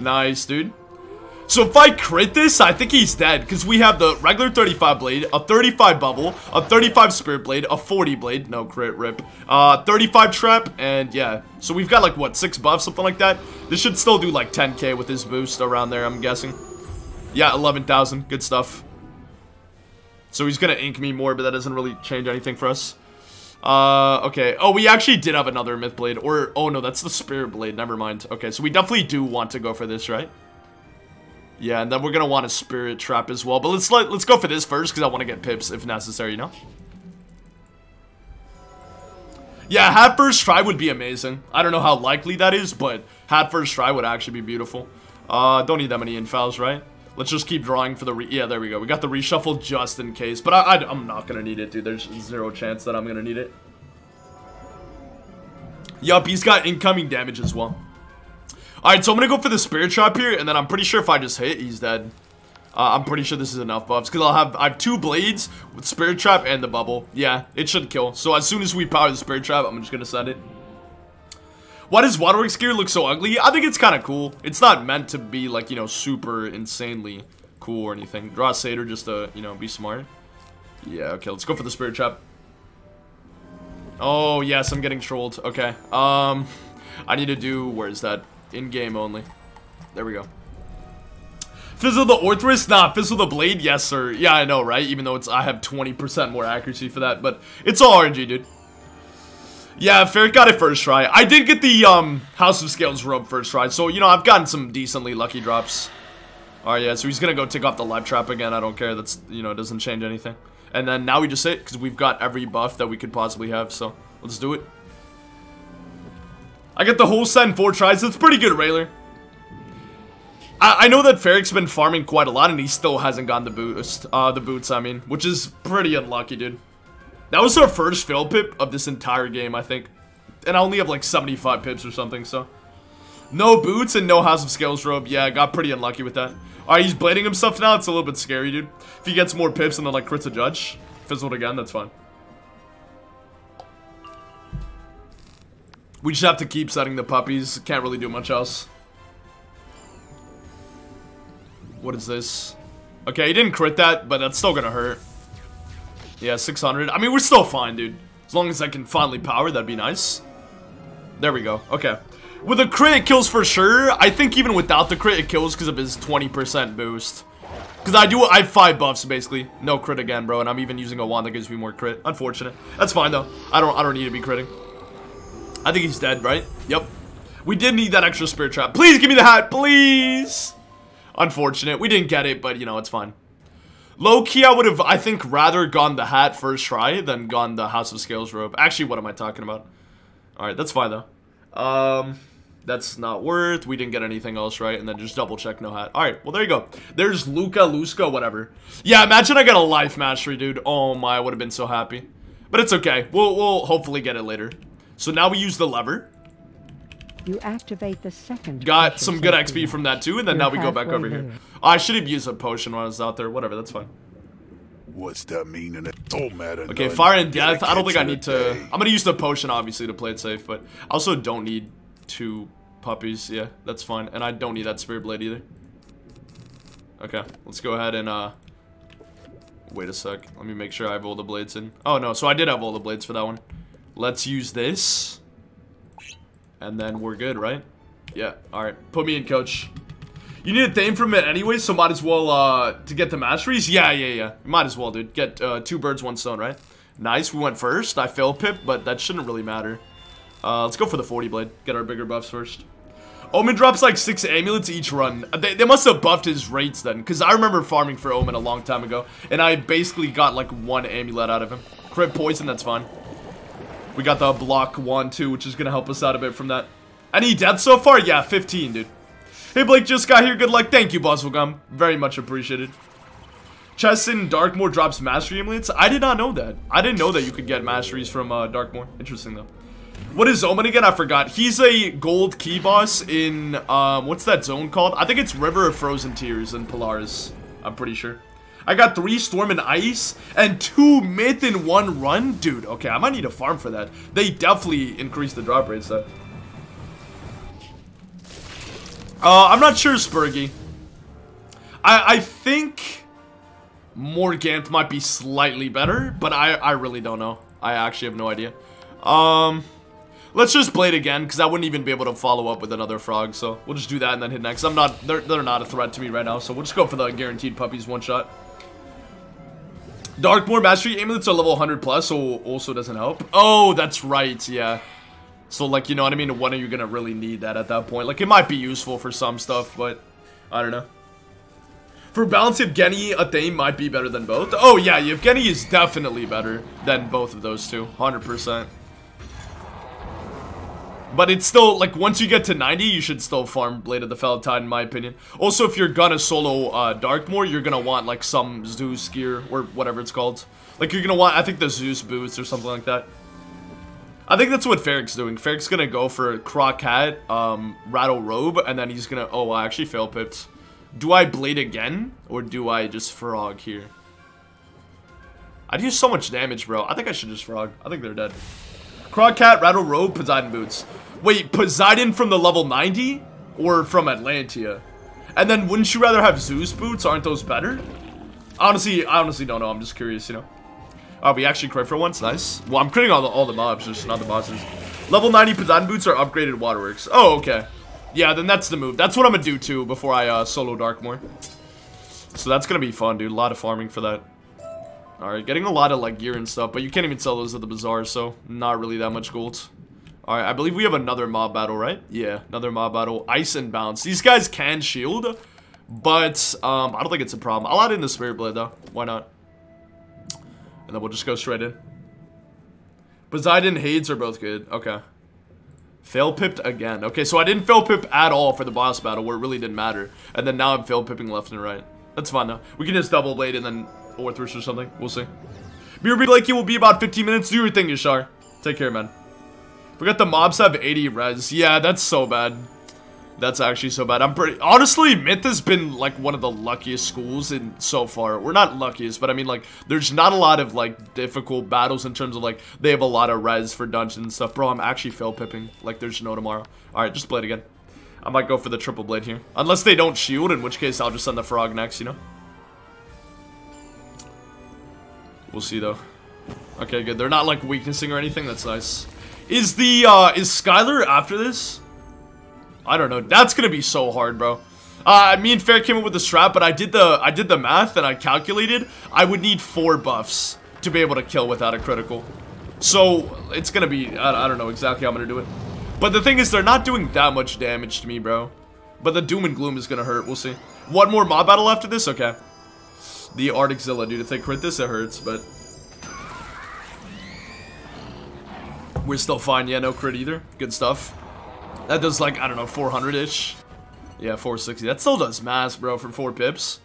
Nice, dude. So if I crit this, I think he's dead, because we have the regular thirty-five blade, a thirty-five bubble, a thirty-five spirit blade, a forty blade, no crit, rip, uh, thirty-five trap, and yeah. So we've got like, what, six buffs, something like that? This should still do like ten K with his boost around there, I'm guessing. Yeah, eleven thousand, good stuff. So he's going to ink me more, but that doesn't really change anything for us. Uh, okay. Oh, we actually did have another myth blade, or, oh no, that's the spirit blade, never mind. Okay, so we definitely do want to go for this, right? Yeah, and then we're gonna want a spirit trap as well. But let's let, let's go for this first, because I want to get pips if necessary, you know? Yeah, hat first try would be amazing. I don't know how likely that is, but hat first try would actually be beautiful. Uh, don't need that many infouls, right? Let's just keep drawing for the re- Yeah, there we go. We got the reshuffle just in case. But I, I, I'm not gonna need it, dude. There's zero chance that I'm gonna need it. Yup, he's got incoming damage as well. Alright, so I'm going to go for the Spirit Trap here, and then I'm pretty sure if I just hit, he's dead. Uh, I'm pretty sure this is enough buffs, because I'll have I have two blades with Spirit Trap and the Bubble. Yeah, it should kill. So as soon as we power the Spirit Trap, I'm just going to send it. Why does Waterworks gear look so ugly? I think it's kind of cool. It's not meant to be, like, you know, super insanely cool or anything. Draw a Satyr just to, you know, be smart. Yeah, okay, let's go for the Spirit Trap. Oh, yes, I'm getting trolled. Okay, um, I need to do... Where is that? In-game only. There we go. Fizzle the Orthrus? Nah, Fizzle the Blade? Yes, sir. Yeah, I know, right? Even though it's I have twenty percent more accuracy for that, but it's all R N G, dude. Yeah, Ferret got it first try. I did get the um House of Scales robe first try, so, you know, I've gotten some decently lucky drops. Alright, yeah, so he's gonna go take off the live trap again. I don't care. That's, you know, it doesn't change anything. And then now we just hit, because we've got every buff that we could possibly have, so let's do it. I get the whole set in four tries. That's pretty good, Railer. I, I know that Ferric's been farming quite a lot, and he still hasn't gotten the boost. Uh, the boots, I mean. Which is pretty unlucky, dude. That was our first fail pip of this entire game, I think. And I only have, like, seventy-five pips or something, so. No boots and no House of Scales robe. Yeah, I got pretty unlucky with that. Alright, he's blading himself now. It's a little bit scary, dude. If he gets more pips and then, like, crits a judge. Fizzled again, that's fine. We just have to keep setting the puppies. Can't really do much else. What is this? Okay, he didn't crit that, but that's still gonna hurt. Yeah, six hundred. I mean, we're still fine, dude. As long as I can finally power, that'd be nice. There we go. Okay. With a crit, it kills for sure. I think even without the crit, it kills because of his twenty percent boost. Because I do, I have five buffs, basically. No crit again, bro. And I'm even using a wand that gives me more crit. Unfortunate. That's fine, though. I don't, I don't need to be critting. I think he's dead, right? Yep. We did need that extra spirit trap. Please give me the hat, please! Unfortunate. We didn't get it, but, you know, it's fine. Low-key, I would have, I think, rather gone the hat first try than gone the House of Scales robe. Actually, what am I talking about? Alright, that's fine, though. Um, that's not worth. We didn't get anything else, right? And then just double-check no hat. Alright, well, there you go. There's Luca, Lusca, whatever. Yeah, imagine I got a life mastery, dude. Oh, my. I would have been so happy. But it's okay. We'll, we'll hopefully get it later. So now we use the lever. You activate the second. Got some good X P from that too, and then now we go back over here. Oh, I should have used a potion when I was out there. Whatever, that's fine. What's that mean? And it don't matter. Okay, fire and death. I don't think I need to. I'm gonna use the potion obviously to play it safe, but I also don't need two puppies. Yeah, that's fine, and I don't need that spirit blade either. Okay, let's go ahead and uh. Wait a sec. Let me make sure I have all the blades in. Oh no, so I did have all the blades for that one. Let's use this. And then we're good, right? Yeah, alright. Put me in, coach. You need a theme from it anyway, so might as well, uh, to get the masteries? Yeah, yeah, yeah. Might as well, dude. Get, uh, two birds, one stone, right? Nice, we went first. I failed pip, but that shouldn't really matter. Uh, let's go for the forty blade. Get our bigger buffs first. Omen drops like six amulets each run. They, they must have buffed his rates then, because I remember farming for Omen a long time ago, and I basically got like one amulet out of him. Crit poison, that's fine. We got the block one, too, which is going to help us out a bit from that. Any deaths so far? Yeah, fifteen, dude. Hey, Blake, just got here. Good luck. Thank you, Buzzlegum. Very much appreciated. Chess in Darkmoor drops mastery amulets. I did not know that. I didn't know that you could get masteries from uh, Darkmoor. Interesting, though. What is Omen again? I forgot. He's a gold key boss in, um, what's that zone called? I think it's River of Frozen Tears in Polaris. I'm pretty sure. I got three Storm and Ice and two Myth in one run? Dude, okay, I might need a farm for that. They definitely increased the drop rates, though. Uh, I'm not sure, Spurgy. I, I think Morganth might be slightly better, but I, I really don't know. I actually have no idea. Um... Let's just Blade again, because I wouldn't even be able to follow up with another frog, so we'll just do that and then hit next. I'm not, they're, they're not a threat to me right now, so we'll just go for the guaranteed puppies one shot. Darkmoor mastery amulets are level one hundred plus, so also doesn't help. Oh, that's right, yeah. So, like, you know what I mean? When are you going to really need that at that point? Like, it might be useful for some stuff, but I don't know. For balance, Evgeny, Athame might be better than both. Oh, yeah, Evgeny is definitely better than both of those two, one hundred percent. But it's still, like, once you get to ninety, you should still farm Blade of the Fel-tide, in my opinion. Also, if you're gonna solo uh, Darkmoor, you're gonna want, like, some Zeus gear, or whatever it's called. Like, you're gonna want, I think, the Zeus boots or something like that. I think that's what Feric's doing. Feric's gonna go for Crocat, um, Rattle Robe, and then he's gonna... Oh, I actually fail-pipped. Do I Blade again, or do I just Frog here? I do so much damage, bro. I think I should just Frog. I think they're dead. Crocat, Rattle Robe, Poseidon boots. Wait, Poseidon from the level ninety? Or from Atlantia? And then wouldn't you rather have Zeus boots? Aren't those better? Honestly, I honestly don't know. I'm just curious, you know. Oh, we actually crit for once. Nice. Well, I'm critting all the, all the mobs, just not the bosses. Level ninety Poseidon boots are upgraded Waterworks. Oh, okay. Yeah, then that's the move. That's what I'm gonna do, too, before I uh, solo Darkmoor. So that's gonna be fun, dude. A lot of farming for that. Alright, getting a lot of, like, gear and stuff, but you can't even sell those at the bazaar, so not really that much gold. Alright, I believe we have another mob battle, right? Yeah, another mob battle. Ice and Bounce. These guys can shield, but um, I don't think it's a problem. I'll add in the Spirit Blade, though. Why not? And then we'll just go straight in. Poseidon and Hades are both good. Okay. Fail-pipped again. Okay, so I didn't fail-pip at all for the boss battle, where it really didn't matter. And then now I'm fail-pipping left and right. That's fine, though. We can just Double Blade and then... Orthrush or something. We'll see. B R B Blakey will be about fifteen minutes. Do your thing, Yashar. Take care, man. Forgot the mobs have eighty res. Yeah, that's so bad. That's actually so bad. I'm pretty... Honestly, Myth has been, like, one of the luckiest schools in so far. We're not luckiest, but I mean, like, there's not a lot of, like, difficult battles in terms of, like, they have a lot of res for dungeons and stuff. Bro, I'm actually fail-pipping. Like, there's no tomorrow. Alright, just Blade again. I might go for the triple Blade here. Unless they don't shield, in which case I'll just send the frog next, you know? We'll see, though. Okay, good. They're not, like, weaknessing or anything. That's nice. Is the, uh, is Skylar after this? I don't know. That's gonna be so hard, bro. Uh, me and Fair came up with the strat, but I did the, I did the math, and I calculated I would need four buffs to be able to kill without a critical. So, it's gonna be, I, I don't know exactly how I'm gonna do it. But the thing is, they're not doing that much damage to me, bro. But the Doom and Gloom is gonna hurt. We'll see. One more mob battle after this? Okay. The Arctzilla, dude. If they crit this, it hurts, but... We're still fine. Yeah, no crit either. Good stuff. That does, like, I don't know, four hundred-ish. Yeah, four sixty. That still does mass, bro, for four pips.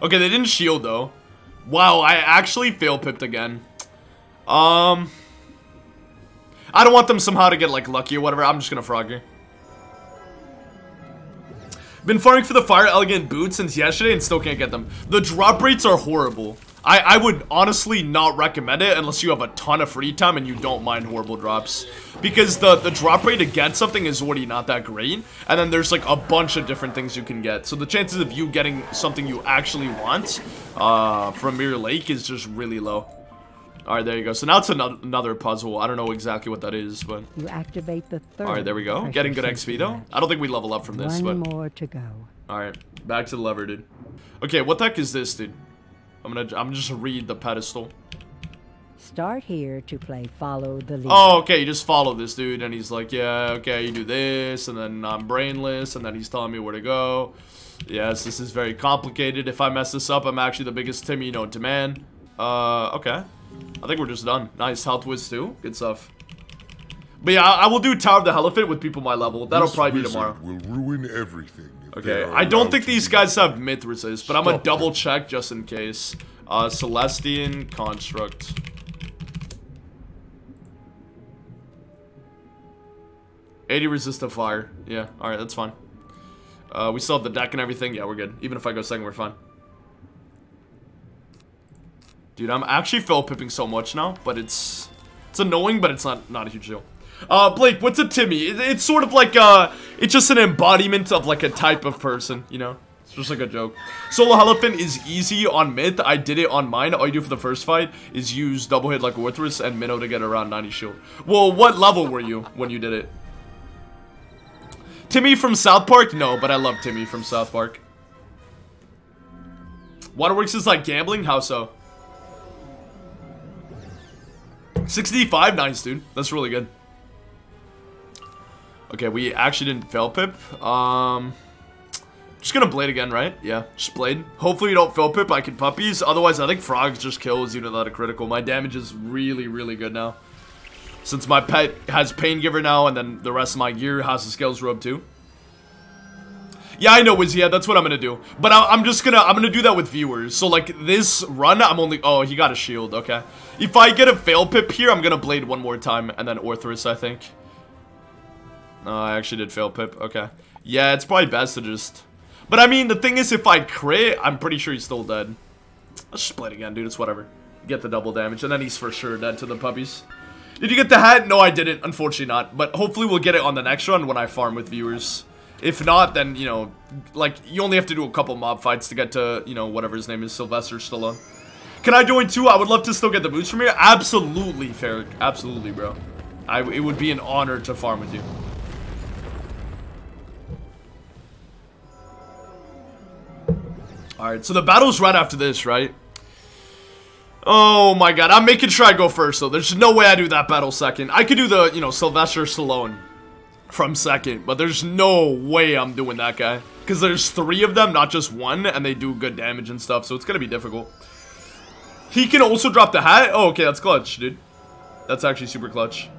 Okay, they didn't shield, though. Wow, I actually fail-pipped again. Um... I don't want them somehow to get, like, lucky or whatever. I'm just gonna frog here. Been farming for the Fire Elegant boots since yesterday and still can't get them. The drop rates are horrible. I, I would honestly not recommend it unless you have a ton of free time and you don't mind horrible drops. Because the, the drop rate to get something is already not that great. And then there's like a bunch of different things you can get. So the chances of you getting something you actually want uh, from Mirror Lake is just really low. Alright, there you go. So now it's another, another puzzle. I don't know exactly what that is, but... You activate the third... Alright, there we go. Getting good X P, though. I don't think we level up from this, but... One more to go. Alright, back to the lever, dude. Okay, what the heck is this, dude? I'm gonna... I'm just read the pedestal. Start here to play follow the leader. Oh, okay, you just follow this dude, and he's like, yeah, okay, you do this, and then I'm brainless, and then he's telling me where to go. Yes, this is very complicated. If I mess this up, I'm actually the biggest Timmy known to man. Uh, okay. I think we're just done. Nice, health whiz too. Good stuff. But yeah, I, I will do Tower of the Helephant with people my level. That'll this probably be tomorrow. Will ruin everything. Okay, I don't think these guys have Mithrises, but I'm gonna double check just in case. Uh, Celestian Construct. eighty resist to fire. Yeah, alright, that's fine. Uh, we still have the deck and everything. Yeah, we're good. Even if I go second, we're fine. Dude, I'm actually fell pipping so much now, but it's it's annoying, but it's not not a huge deal. Uh, Blake, what's a Timmy? It, it's sort of like uh, it's just an embodiment of like a type of person, you know? It's just like a joke. Solo Helephant is easy on Myth. I did it on mine. All you do for the first fight is use double hit like Waterworks and Minnow to get around ninety shield. Well, what level were you when you did it? Timmy from South Park? No, but I love Timmy from South Park. Waterworks is like gambling? How so? sixty-five? Nice, dude. That's really good. Okay, we actually didn't fail pip. Um, just gonna blade again, right? Yeah, just blade. Hopefully you don't fail pip. I can puppies. Otherwise, I think frogs just kills you without a critical. My damage is really, really good now. Since my pet has Pain Giver now, and then the rest of my gear, House of Scales robe too. Yeah, I know, Wizzy. Yeah, that's what I'm gonna do. But I, I'm just gonna, I'm gonna do that with viewers. So like this run, I'm only. Oh, he got a shield. Okay. If I get a fail pip here, I'm gonna blade one more time, and then Orthrus, I think. No, I actually did fail pip. Okay. Yeah, it's probably best to just. But I mean, the thing is, if I crit, I'm pretty sure he's still dead. Let's just blade again, dude. It's whatever. Get the double damage, and then he's for sure dead to the puppies. Did you get the hat? No, I didn't. Unfortunately not. But hopefully we'll get it on the next run when I farm with viewers. If not, then, you know, like, you only have to do a couple mob fights to get to, you know, whatever his name is, Sylvester Stallone. Can I join too? I would love to still get the boots from here. Absolutely, Ferric. Absolutely, bro. I, it would be an honor to farm with you. Alright, so the battle's right after this, right? Oh my god, I'm making sure I go first though. There's no way I do that battle second. I could do the, you know, Sylvester Stallone from second, but there's no way I'm doing that guy. Because there's three of them, not just one, and they do good damage and stuff, so it's gonna be difficult. He can also drop the hat? Oh, okay, that's clutch, dude. That's actually super clutch.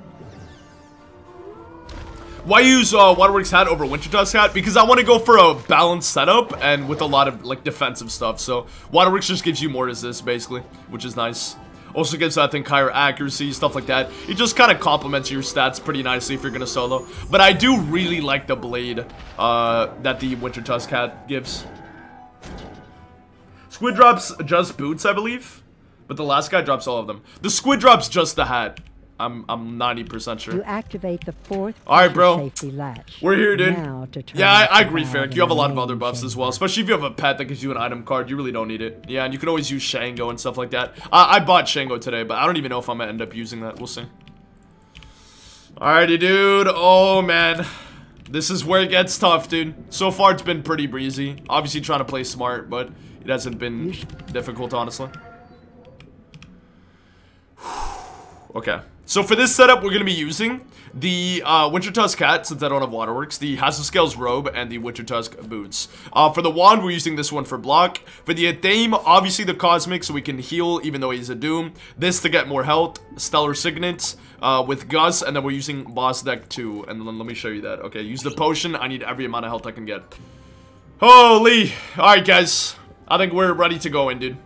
Why use uh, Waterworks hat over Winter Tusk hat? Because I want to go for a balanced setup and with a lot of like defensive stuff. So Waterworks just gives you more resist basically, which is nice. Also gives I think higher accuracy, stuff like that. It just kind of complements your stats pretty nicely if you're gonna solo. But I do really like the blade uh, that the Winter Tusk hat gives. Squid drops just boots, I believe, but the last guy drops all of them. The squid drops just the hat. I'm I'm ninety percent sure. You activate the fourth All right, bro. Safety latch. We're here, dude. Now to turn yeah, I, I agree, Ferric. You have a lot of other buffs as well, especially if you have a pet that gives you an item card. You really don't need it. Yeah, and you can always use Shango and stuff like that. I, I bought Shango today, but I don't even know if I'm gonna end up using that. We'll see. Alrighty, dude. Oh man, this is where it gets tough, dude. So far, it's been pretty breezy. Obviously, trying to play smart, but it hasn't been difficult, honestly. Okay. So for this setup, we're going to be using the uh, Winter Tusk hat, since I don't have Waterworks, the House of Scales robe, and the Winter Tusk boots. Uh, for the wand, we're using this one for block. For the Athame, obviously the Cosmic, so we can heal even though he's a Doom. This to get more health, Stellar Signet uh, with Gus, and then we're using Boss Deck two. And then let me show you that. Okay, use the potion. I need every amount of health I can get. Holy! Alright, guys. I think we're ready to go in, dude.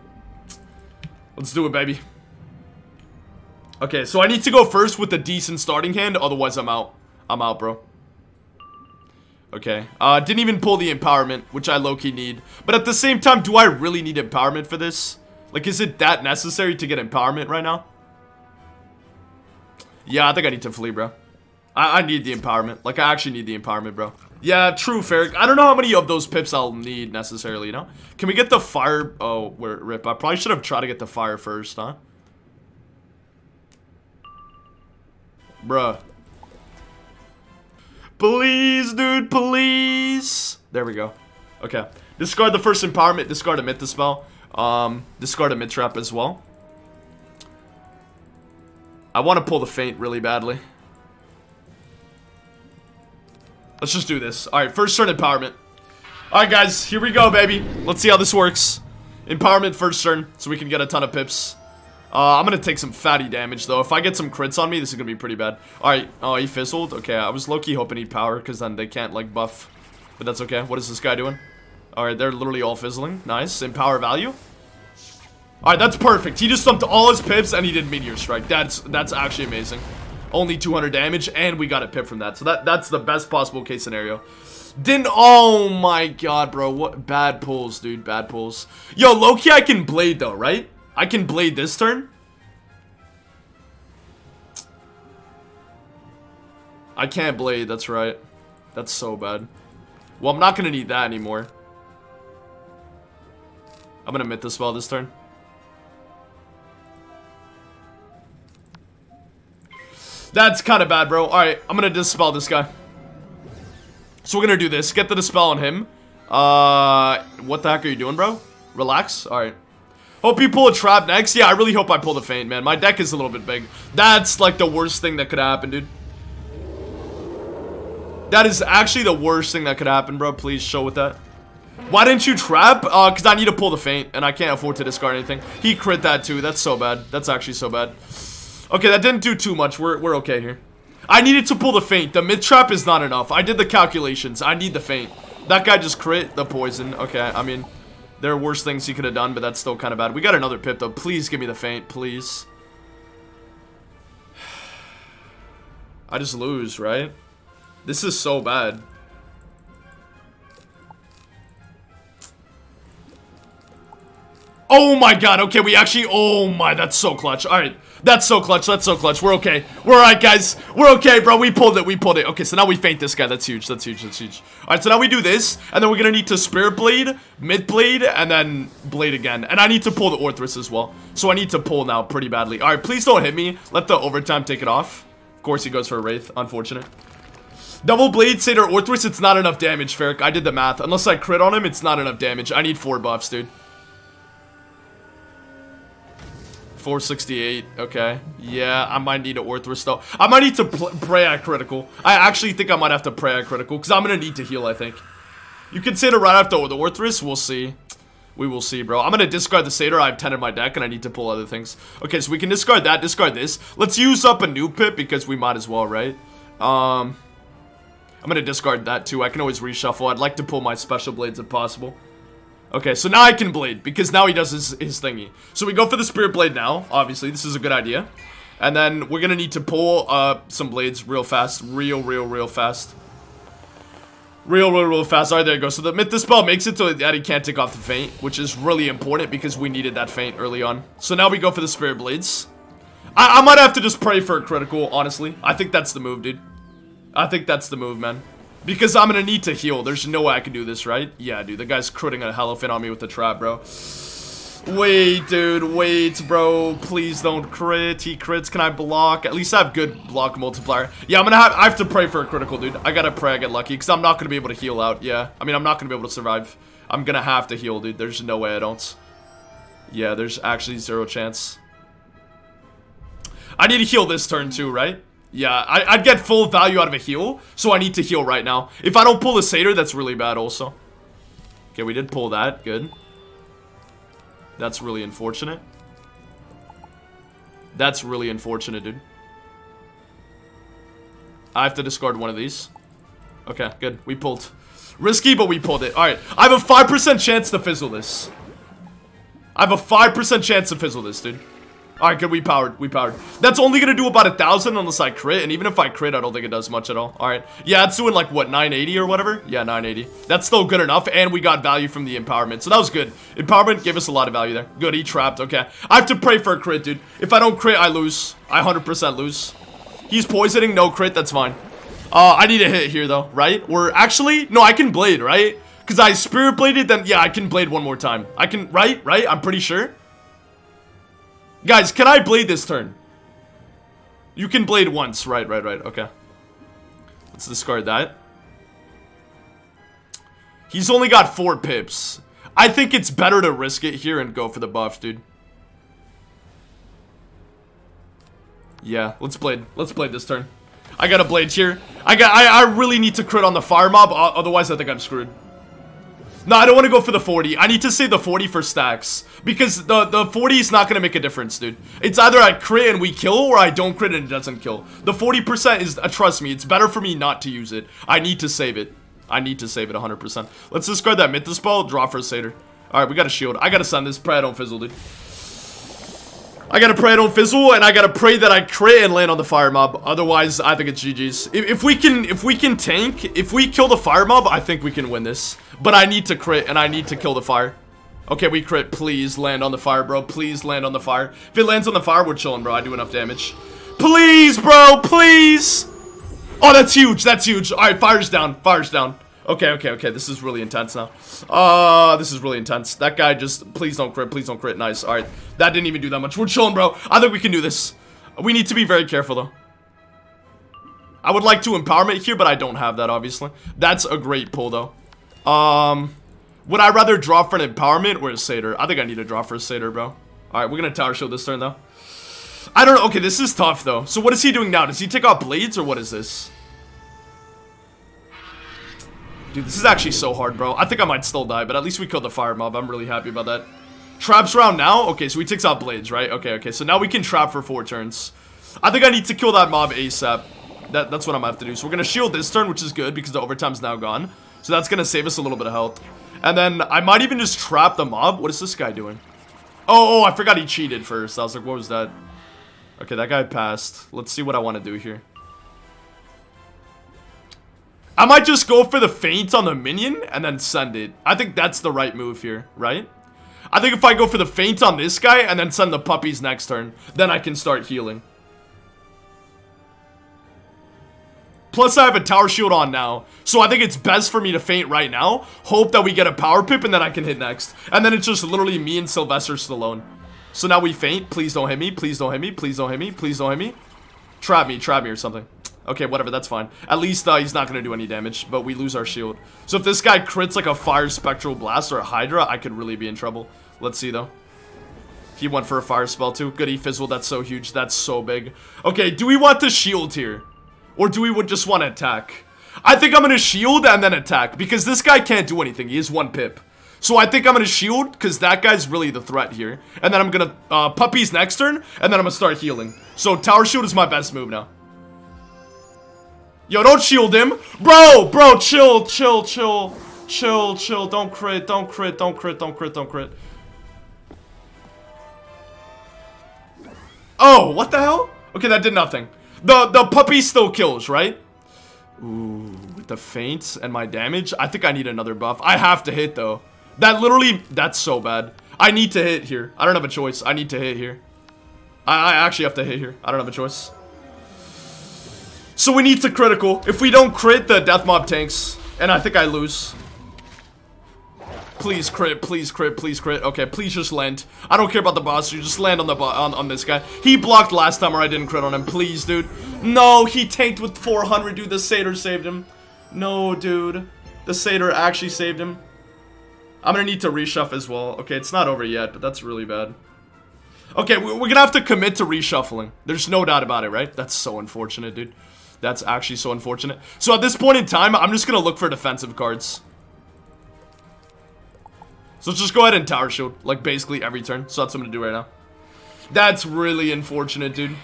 Let's do it, baby. Okay, so I need to go first with a decent starting hand, otherwise I'm out. I'm out, bro. Okay, uh, didn't even pull the empowerment, which I low-key need. But at the same time, do I really need empowerment for this? Like, is it that necessary to get empowerment right now? Yeah, I think I need to flee, bro. I, I need the empowerment. Like, I actually need the empowerment, bro. Yeah, true, Ferric. I don't know how many of those pips I'll need necessarily, you know? Can we get the fire? Oh, we're rip. I probably should have tried to get the fire first, huh? Bruh. Please, dude, please. There we go. Okay. Discard the first empowerment. Discard a myth to spell. Um, discard a myth trap as well. I want to pull the feint really badly. Let's just do this. Alright, first turn empowerment. Alright guys, here we go, baby. Let's see how this works. Empowerment first turn, so we can get a ton of pips. Uh, I'm gonna take some fatty damage, though. If I get some crits on me, this is gonna be pretty bad. Alright, oh, he fizzled. Okay, I was low-key hoping he'd power, because then they can't, like, buff. But that's okay. What is this guy doing? Alright, they're literally all fizzling. Nice. Empower value. Alright, that's perfect. He just thumped all his pips, and he did Meteor Strike. That's that's actually amazing. Only two hundred damage, and we got a pip from that. So that that's the best possible case scenario. Didn't- oh my god, bro. What bad pulls, dude. Bad pulls. Yo, low-key I can blade, though, right? I can blade this turn. I can't blade, that's right. That's so bad. Well, I'm not gonna need that anymore. I'm gonna myth the spell this turn. That's kinda bad, bro. Alright, I'm gonna dispel this guy. So we're gonna do this. Get the dispel on him. Uh, what the heck are you doing, bro? Relax. Alright. Hope you pull a trap next. Yeah, I really hope I pull the feint, man. My deck is a little bit big. That's, like, the worst thing that could happen, dude. That is actually the worst thing that could happen, bro. Please show with that. Why didn't you trap? Uh, because I need to pull the feint, and I can't afford to discard anything. He crit that, too. That's so bad. That's actually so bad. Okay, that didn't do too much. We're, we're okay here. I needed to pull the feint. The mid trap is not enough. I did the calculations. I need the feint. That guy just crit the poison. Okay, I mean... there are worse things he could have done, but that's still kind of bad. We got another pip, though. Please give me the feint. Please. I just lose, right? This is so bad. Oh, my God. Okay, we actually... oh, my. That's so clutch. All right. That's so clutch. That's so clutch. We're okay. We're all right, guys. We're okay, bro. We pulled it. We pulled it. Okay, so now we feint this guy. That's huge. That's huge. That's huge. All right, so now we do this, and then we're going to need to Spirit Blade, Mid Blade, and then Blade again. And I need to pull the Orthrus as well. So I need to pull now pretty badly. All right, please don't hit me. Let the overtime take it off. Of course, he goes for a Wraith. Unfortunate. Double Blade, Satyr, Orthrus. It's not enough damage, Ferric. I did the math. Unless I crit on him, it's not enough damage. I need four buffs, dude. four sixty-eight, okay. Yeah, I might need to Orthrus though. I might need to pray at critical. I actually think I might have to pray at critical because I'm going to need to heal, I think. You can Satyr right after the Orthrus. We'll see. We will see, bro. I'm going to discard the Satyr. I have ten in my deck and I need to pull other things. Okay, so we can discard that, discard this. Let's use up a new pip because we might as well, right? Um, I'm going to discard that too. I can always reshuffle. I'd like to pull my special blades if possible. Okay, so now I can blade, because now he does his, his thingy. So we go for the Spirit Blade now, obviously. This is a good idea. And then we're going to need to pull uh, some blades real fast. Real, real, real fast. Real, real, real fast. Alright, there you go. So the Myth Dispel makes it so that he can't take off the feint, which is really important because we needed that feint early on. So now we go for the Spirit Blades. I, I might have to just pray for a critical, honestly. I think that's the move, dude. I think that's the move, man. Because I'm going to need to heal. There's no way I can do this, right? Yeah, dude. The guy's critting a Helephant on me with the trap, bro. Wait, dude. Wait, bro. Please don't crit. He crits. Can I block? At least I have good block multiplier. Yeah, I'm going to have... I have to pray for a critical, dude. I got to pray I get lucky. Because I'm not going to be able to heal out. Yeah. I mean, I'm not going to be able to survive. I'm going to have to heal, dude. There's no way I don't. Yeah, there's actually zero chance. I need to heal this turn, too, right? Yeah, I, I'd get full value out of a heal, so I need to heal right now. If I don't pull the Satyr, that's really bad also. Okay, we did pull that. Good. That's really unfortunate. That's really unfortunate, dude. I have to discard one of these. Okay, good. We pulled. Risky, but we pulled it. Alright, I have a five percent chance to fizzle this. I have a five percent chance to fizzle this, dude. Alright, good. We powered. We powered. That's only going to do about a thousand unless I crit. And even if I crit, I don't think it does much at all. Alright. Yeah, it's doing like, what, nine eighty or whatever? Yeah, nine eighty. That's still good enough. And we got value from the empowerment. So that was good. Empowerment gave us a lot of value there. Good. He trapped. Okay. I have to pray for a crit, dude. If I don't crit, I lose. I one hundred percent lose. He's poisoning. No crit. That's fine. Uh, I need a hit here, though. Right? We're actually... no, I can blade, right? Because I Spirit Bladed. Then, yeah, I can blade one more time. I can... right? Right? I'm pretty sure. Guys, can I blade this turn? You can blade once. Right, right, right. Okay. Let's discard that. He's only got four pips. I think it's better to risk it here and go for the buff, dude. Yeah, let's blade. Let's blade this turn. I got a blade here. I got. I, I really need to crit on the fire mob. Uh, otherwise, I think I'm screwed. No, I don't want to go for the forty. I need to save the forty for stacks because the the forty is not gonna make a difference, dude. It's either I crit and we kill, or I don't crit and it doesn't kill. The forty percent is. Uh, trust me, it's better for me not to use it. I need to save it. I need to save it one hundred percent. Let's discard that Mythos Ball. Draw for a Satyr. All right, we got a shield. I gotta send this. Pray I don't fizzle, dude. I gotta pray I don't fizzle, and I gotta pray that I crit and land on the fire mob. Otherwise, I think it's G G's. If, if we can, if we can tank, if we kill the fire mob, I think we can win this. But I need to crit, and I need to kill the fire. Okay, we crit. Please land on the fire, bro. Please land on the fire. If it lands on the fire, we're chilling, bro. I do enough damage. Please, bro. Please. Oh, that's huge. That's huge. All right, fire's down. Fire's down. Okay, okay, okay. This is really intense now. Uh, this is really intense. That guy just... Please don't crit. Please don't crit. Nice. All right. That didn't even do that much. We're chilling, bro. I think we can do this. We need to be very careful, though. I would like to empowerment here, but I don't have that, obviously. That's a great pull, though. Um, would I rather draw for an empowerment or a Satyr? I think I need to draw for a Satyr, bro. All right. We're going to Tower Shield this turn, though. I don't know. Okay, this is tough, though. So what is he doing now? Does he take out Blades, or what is this? Dude, this is actually so hard, bro. I think I might still die, but at least we killed the fire mob. I'm really happy about that. Traps round now? Okay, so he takes out Blades, right? Okay, okay. So now we can trap for four turns. I think I need to kill that mob ASAP. That, that's what I'm going to have to do. So we're going to shield this turn, which is good because the overtime's now gone. So that's going to save us a little bit of health. And then I might even just trap the mob. What is this guy doing? Oh, oh, I forgot he cheated first. I was like, what was that? Okay, that guy passed. Let's see what I want to do here. I might just go for the feint on the minion and then send it. I think that's the right move here, right? I think if I go for the feint on this guy and then send the puppies next turn, then I can start healing. Plus, I have a tower shield on now, so I think it's best for me to feint right now, hope that we get a power pip, and then I can hit next. And then it's just literally me and Sylvester Stallone. So now we feint. Please don't hit me. Please don't hit me. Please don't hit me. Please don't hit me. Trap me. Trap me or something. Okay, whatever, that's fine. At least uh, he's not going to do any damage, but we lose our shield. So if this guy crits like a Fire Spectral Blast or a Hydra, I could really be in trouble. Let's see, though. He went for a Fire Spell, too. Good, he fizzled. That's so huge. That's so big. Okay, do we want the shield here? Or do we just want to attack? I think I'm going to shield and then attack, because this guy can't do anything. He is one pip. So I think I'm going to shield, because that guy's really the threat here. And then I'm going to uh, puppies next turn, and then I'm going to start healing. So Tower Shield is my best move now. Yo, don't shield him. Bro, bro, chill, chill, chill, chill, chill. Don't crit, don't crit, don't crit, don't crit, don't crit. Oh, what the hell? Okay, that did nothing. The the puppy still kills, right? Ooh, with the feints and my damage, I think I need another buff. I have to hit, though. That literally, that's so bad. I need to hit here. I don't have a choice. I need to hit here. I, I actually have to hit here. I don't have a choice. So we need to critical. If we don't crit, the death mob tanks. And I think I lose. Please crit, please crit, please crit. Okay, please just land. I don't care about the boss. You just land on the bo on, on this guy. He blocked last time or I didn't crit on him. Please, dude. No, he tanked with four hundred, dude. The Satyr saved him. No, dude. The Satyr actually saved him. I'm gonna need to reshuffle as well. Okay, it's not over yet, but that's really bad. Okay, we're gonna have to commit to reshuffling. There's no doubt about it, right? That's so unfortunate, dude. That's actually so unfortunate. So at this point in time, I'm just going to look for defensive cards. So let's just go ahead and tower shield, like basically every turn. So that's what I'm going to do right now. That's really unfortunate, dude.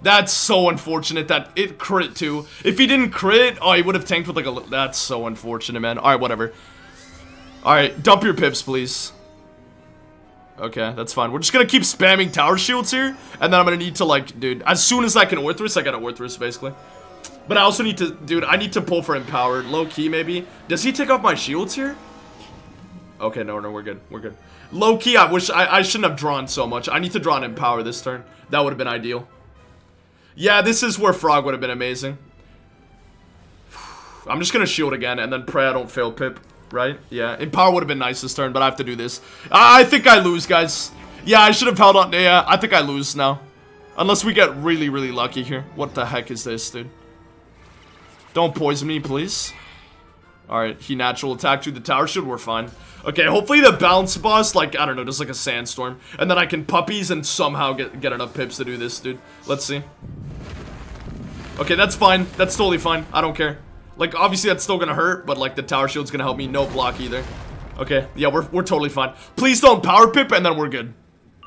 That's so unfortunate that it crit too. If he didn't crit, oh, he would have tanked with like a... That's so unfortunate, man. All right, whatever. All right, dump your pips, please. Okay, that's fine. We're just going to keep spamming tower shields here. And then I'm going to need to like, dude, as soon as I can Orthrus, I got to Orthrus basically. But I also need to, dude, I need to pull for Empowered. Low-key, maybe. Does he take off my shields here? Okay, no, no, we're good. We're good. Low-key, I wish, I, I shouldn't have drawn so much. I need to draw an Empower this turn. That would have been ideal. Yeah, this is where Frog would have been amazing. I'm just going to shield again and then pray I don't fail Pip, right? Yeah, Empower would have been nice this turn, but I have to do this. I, I think I lose, guys. Yeah, I should have held on. Yeah, I think I lose now. Unless we get really, really lucky here. What the heck is this, dude? Don't poison me, please. Alright, he natural attacked through the tower shield, we're fine. Okay, hopefully the bounce boss, like, I don't know, just like a sandstorm. And then I can puppies and somehow get, get enough pips to do this, dude. Let's see. Okay, that's fine. That's totally fine. I don't care. Like, obviously that's still gonna hurt, but like the tower shield's gonna help me. No block either. Okay, yeah, we're, we're totally fine. Please don't power pip and then we're good.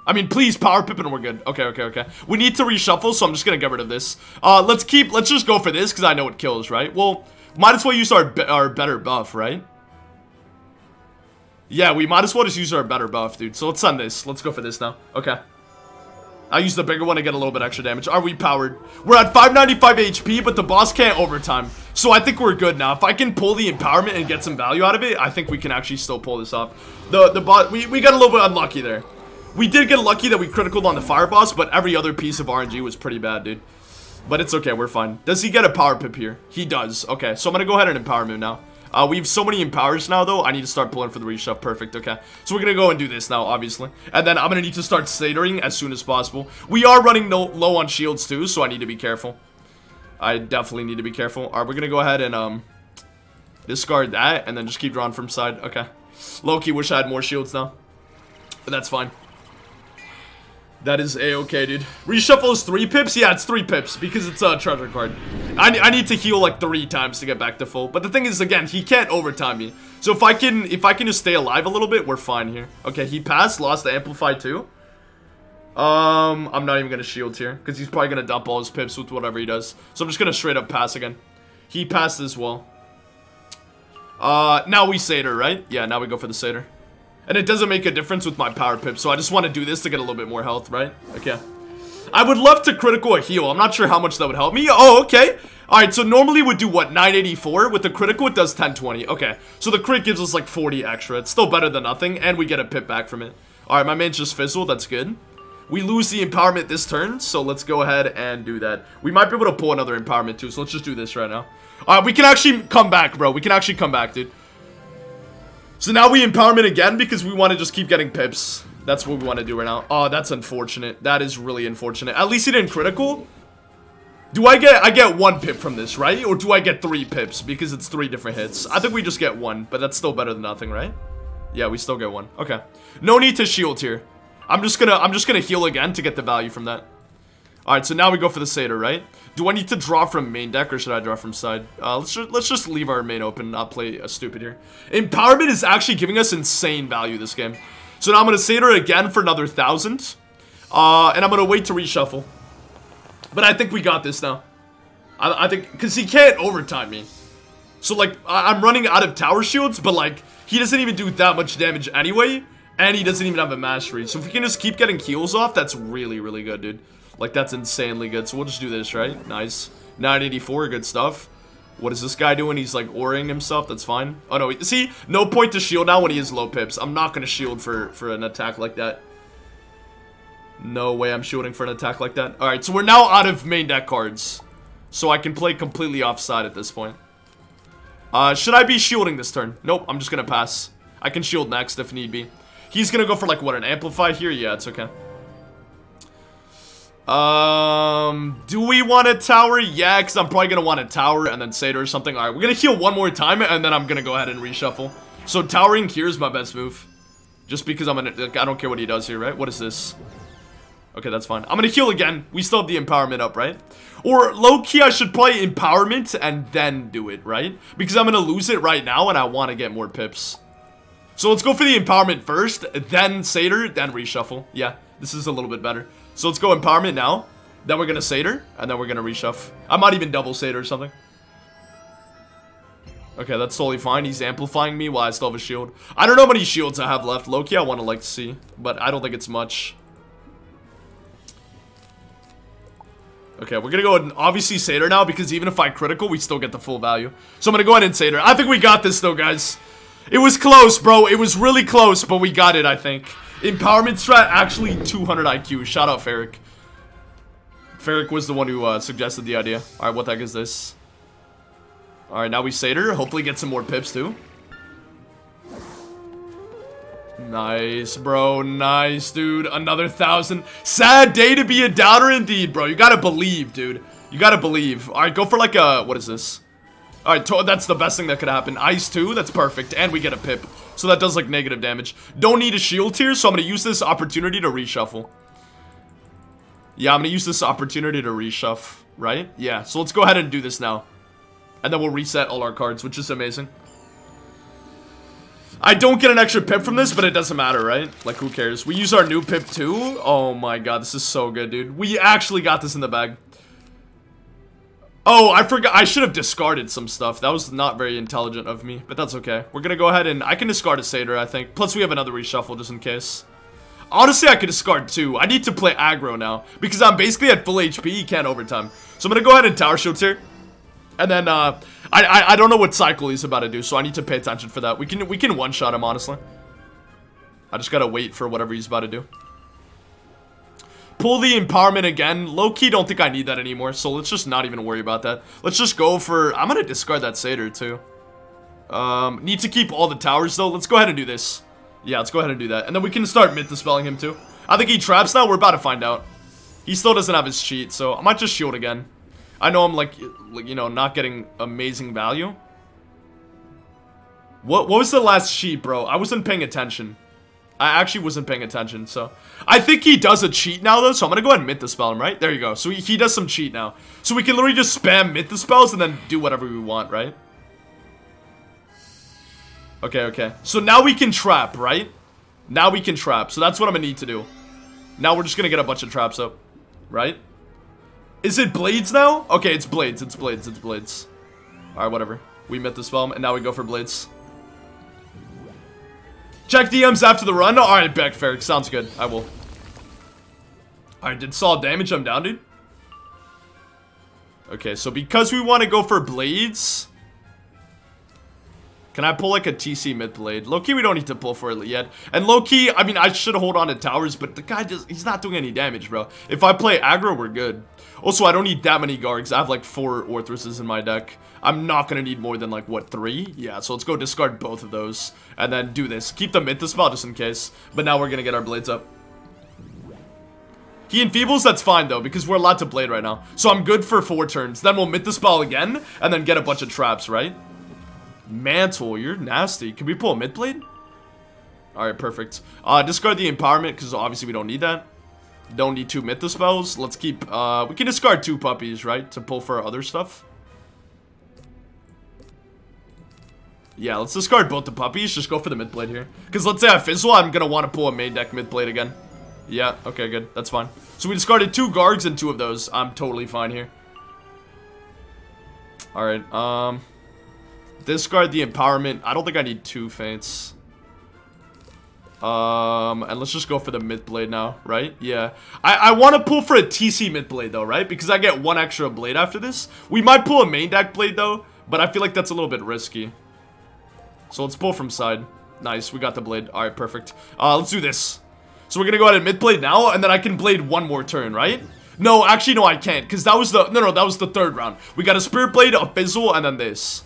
I mean, please power pip and we're good. Okay, okay, okay. We need to reshuffle, so I'm just gonna get rid of this. Uh, let's keep, let's just go for this, because I know it kills, right? Well, might as well use our, be our better buff, right? Yeah, we might as well just use our better buff, dude. So let's send this. Let's go for this now. Okay. I use the bigger one to get a little bit extra damage. Are we powered? We're at five ninety-five H P, but the boss can't overtime. So I think we're good now. If I can pull the empowerment and get some value out of it, I think we can actually still pull this off. The the boss, we, we got a little bit unlucky there. We did get lucky that we criticaled on the fire boss, but every other piece of R N G was pretty bad, dude. But it's okay, we're fine. Does he get a power pip here? He does. Okay, so I'm gonna go ahead and empower him now. Uh, we have so many empowers now, though. I need to start pulling for the reshuff. Perfect, okay. So we're gonna go and do this now, obviously. And then I'm gonna need to start satering as soon as possible. We are running no low on shields, too, so I need to be careful. I definitely need to be careful. Alright, we're gonna go ahead and, um... discard that, and then just keep drawing from side. Okay. Low-key wish I had more shields now. But that's fine. That is a-okay, dude. Reshuffle is three pips? Yeah, it's three pips, because it's a treasure card. I, I need to heal, like, three times to get back to full. But the thing is, again, he can't overtime me. So if I can if I can just stay alive a little bit, we're fine here. Okay, he passed, lost the Amplify, too. Um, I'm not even gonna shield here, because he's probably gonna dump all his pips with whatever he does. So I'm just gonna straight up pass again. He passed as well. Uh, now we Satyr, right? Yeah, now we go for the Satyr. And it doesn't make a difference with my power pip, so I just want to do this to get a little bit more health, right? Okay. I would love to critical a heal. I'm not sure how much that would help me. Oh, okay. Alright, so normally we'd do, what, nine eighty-four? With the critical, it does ten twenty. Okay, so the crit gives us, like, forty extra. It's still better than nothing, and we get a pip back from it. Alright, my man's just fizzled. That's good. We lose the empowerment this turn, so let's go ahead and do that. We might be able to pull another empowerment, too, so let's just do this right now. Alright, we can actually come back, bro. We can actually come back, dude. So now we empowerment again because we want to just keep getting pips. That's what we want to do right now. Oh, that's unfortunate. That is really unfortunate. At least he didn't critical. Do I get I get one pip from this, right? Or do I get three pips because it's three different hits? I think we just get one, but that's still better than nothing, right? Yeah, we still get one. Okay. No need to shield here. I'm just gonna I'm just gonna heal again to get the value from that. Alright, so now we go for the Satyr, right? Do I need to draw from main deck, or should I draw from side? Uh, let's, ju let's just leave our main open and not play a stupid here. Empowerment is actually giving us insane value this game. So now I'm going to Satyr again for another one thousand. Uh, and I'm going to wait to reshuffle. But I think we got this now. I, I think... Because he can't overtime me. So, like, I I'm running out of tower shields, but, like, he doesn't even do that much damage anyway. And he doesn't even have a mastery. So if we can just keep getting heals off, that's really, really good, dude. Like, that's insanely good. So we'll just do this, right? Nice. nine eighty-four, good stuff. What is this guy doing? He's, like, oring himself. That's fine. Oh, no. See? No point to shield now when he has low pips. I'm not going to shield for, for an attack like that. No way I'm shielding for an attack like that. All right, so we're now out of main deck cards. So I can play completely offside at this point. Uh, should I be shielding this turn? Nope, I'm just going to pass. I can shield next if need be. He's going to go for, like, what, an amplify here? Yeah, it's okay. Um, do we want a tower? Yeah, because I'm probably going to want a tower and then Satyr or something. Alright, we're going to heal one more time and then I'm going to go ahead and reshuffle. So towering here is my best move. Just because I'm going like, to, I don't care what he does here, right? What is this? Okay, that's fine. I'm going to heal again. We still have the empowerment up, right? Or low-key, I should play empowerment and then do it, right? Because I'm going to lose it right now and I want to get more pips. So let's go for the empowerment first, then Satyr, then reshuffle. Yeah, this is a little bit better. So let's go empowerment now. Then we're going to Satyr. And then we're going to reshuff. I might even double Satyr or something. Okay, that's totally fine. He's amplifying me while I still have a shield. I don't know how many shields I have left. Loki, I want to like to see. But I don't think it's much. Okay, we're going to go ahead and obviously Satyr now. Because even if I critical, we still get the full value. So I'm going to go ahead and Satyr. I think we got this though, guys. It was close, bro. It was really close. But we got it, I think. Empowerment strat, actually two hundred I Q. Shout out Ferric. Ferric was the one who uh, suggested the idea. Alright, what the heck is this? Alright, now we Satyr. Hopefully get some more pips too. Nice, bro. Nice, dude. Another thousand. Sad day to be a doubter indeed, bro. You gotta believe, dude. You gotta believe. Alright, go for like a... What is this? Alright, that's the best thing that could happen. Ice too, that's perfect. And we get a pip. So that does like negative damage. Don't need a shield here, so I'm going to use this opportunity to reshuffle. Yeah, I'm going to use this opportunity to reshuffle, right? Yeah, so let's go ahead and do this now. And then we'll reset all our cards, which is amazing. I don't get an extra pip from this, but it doesn't matter, right? Like, who cares? We use our new pip too. Oh my god, this is so good, dude. We actually got this in the bag. Oh, I forgot. I should have discarded some stuff. That was not very intelligent of me, but that's okay. We're going to go ahead and... I can discard a Satyr, I think. Plus, we have another reshuffle just in case. Honestly, I could discard two. I need to play aggro now because I'm basically at full H P. You can't overtime. So I'm going to go ahead and Tower Shields here. And then, uh, I, I, I don't know what cycle he's about to do, so I need to pay attention for that. We can, we can one-shot him, honestly. I just gotta wait for whatever he's about to do. Pull the empowerment again. Low-key, don't think I need that anymore, so let's just not even worry about that. Let's just go for... I'm gonna discard that Satyr, too. Um, need to keep all the towers, though. Let's go ahead and do this. Yeah, let's go ahead and do that. And then we can start myth-dispelling him, too. I think he traps now. We're about to find out. He still doesn't have his cheat, so I might just shield again. I know I'm like, you know, not getting amazing value. What what was the last cheat, bro? I wasn't paying attention. I actually wasn't paying attention, so. I think he does a cheat now, though, so I'm going to go ahead and myth dispel him, right? There you go. So he, he does some cheat now. So we can literally just spam myth dispels and then do whatever we want, right? Okay, okay. So now we can trap, right? Now we can trap. So that's what I'm going to need to do. Now we're just going to get a bunch of traps up, right? Is it blades now? Okay, it's blades, it's blades, it's blades. Alright, whatever. We met this film, and now we go for blades. Check D Ms after the run? Alright, back Ferric. Sounds good. I will. Alright, did solid damage. I'm down, dude. Okay, so because we want to go for blades... Can I pull, like, a T C mid-blade? Low-key, we don't need to pull for it yet. And low-key, I mean, I should hold on to towers, but the guy just... He's not doing any damage, bro. If I play aggro, we're good. Also, I don't need that many guards. I have like four Orthruses in my deck. I'm not going to need more than like, what, three? Yeah, so let's go discard both of those. And then do this. Keep the Mythos spell just in case. But now we're going to get our blades up. He enfeebles, that's fine though, because we're allowed to blade right now. So I'm good for four turns. Then we'll Mythos spell again, and then get a bunch of traps, right? Mantle, you're nasty. Can we pull a mid-blade? Alright, perfect. Uh, discard the Empowerment, because obviously we don't need that. Don't need two Mythos spells. Let's keep, uh, we can discard two puppies, right? To pull for other stuff. Yeah, let's discard both the puppies. Just go for the mid-blade here. Because let's say I fizzle, I'm going to want to pull a main deck mid-blade again. Yeah, okay, good. That's fine. So we discarded two Gargs and two of those. I'm totally fine here. Alright, um... discard the Empowerment. I don't think I need two Feints. Um, and let's just go for the mid-blade now, right? Yeah. I, I want to pull for a T C mid-blade, though, right? Because I get one extra blade after this. We might pull a main deck blade, though, but I feel like that's a little bit risky. So let's pull from side. Nice, we got the blade. Alright, perfect. Uh, let's do this. So we're going to go ahead and mid-blade now, and then I can blade one more turn, right? No, actually, no, I can't, because that was the... No, no, that was the third round. We got a Spirit Blade, a Fizzle, and then this.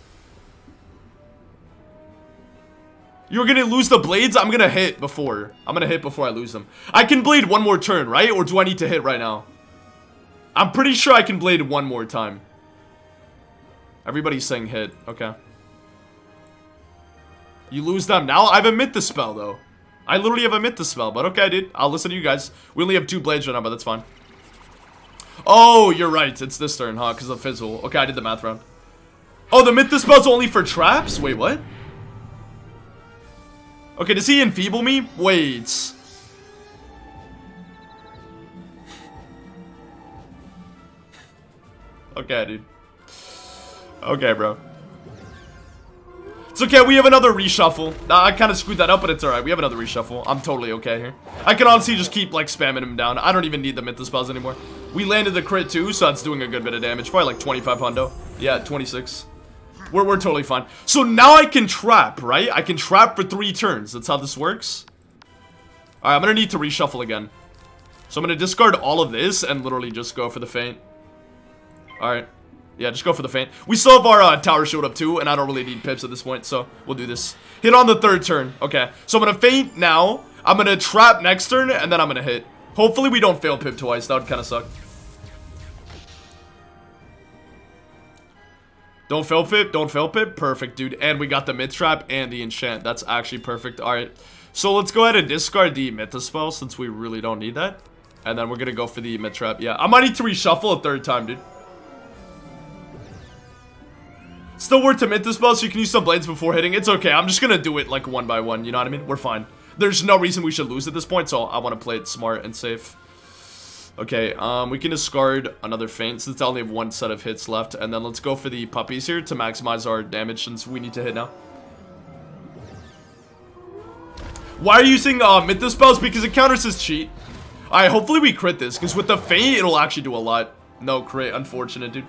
You're going to lose the blades? I'm going to hit before. I'm going to hit before I lose them. I can blade one more turn, right? Or do I need to hit right now? I'm pretty sure I can blade one more time. Everybody's saying hit. Okay. You lose them now? I have a Mythos spell, though. I literally have a Mythos spell, but okay, dude. I'll listen to you guys. We only have two blades right now, but that's fine. Oh, you're right. It's this turn, huh? Because of Fizzle. Okay, I did the math round. Oh, the Mythos spell's only for traps? Wait, what? Okay, does he enfeeble me? Wait. Okay, dude. Okay, bro. It's okay, we have another reshuffle. Uh, I kind of screwed that up, but it's alright. We have another reshuffle. I'm totally okay here. I can honestly just keep, like, spamming him down. I don't even need the Mythos spells anymore. We landed the crit, too, so that's doing a good bit of damage. Probably, like, twenty-five hundo. Yeah, twenty-six. We're, we're totally fine. So now I can trap, right? I can trap for three turns. That's how this works. Alright, I'm going to need to reshuffle again. So I'm going to discard all of this and literally just go for the feint. Alright. Yeah, just go for the feint. We still have our uh, tower shield up too, and I don't really need pips at this point, so we'll do this. Hit on the third turn. Okay, so I'm going to feint now. I'm going to trap next turn, and then I'm going to hit. Hopefully we don't fail pip twice. That would kind of suck. Don't felp it. Don't felp it. Perfect, dude. And we got the myth trap and the enchant. That's actually perfect. All right. So let's go ahead and discard the myth spell since we really don't need that. And then we're going to go for the myth trap. Yeah, I might need to reshuffle a third time, dude. Still worth to myth spell, so you can use some blades before hitting. It's okay. I'm just going to do it like one by one. You know what I mean? We're fine. There's no reason we should lose at this point, so I want to play it smart and safe. Okay, um, we can discard another feint since I only have one set of hits left. And then let's go for the puppies here to maximize our damage since we need to hit now. Why are you using uh, Mythos spells? Because it counters his cheat. Alright, hopefully we crit this because with the feint, it'll actually do a lot. No crit, unfortunate, dude.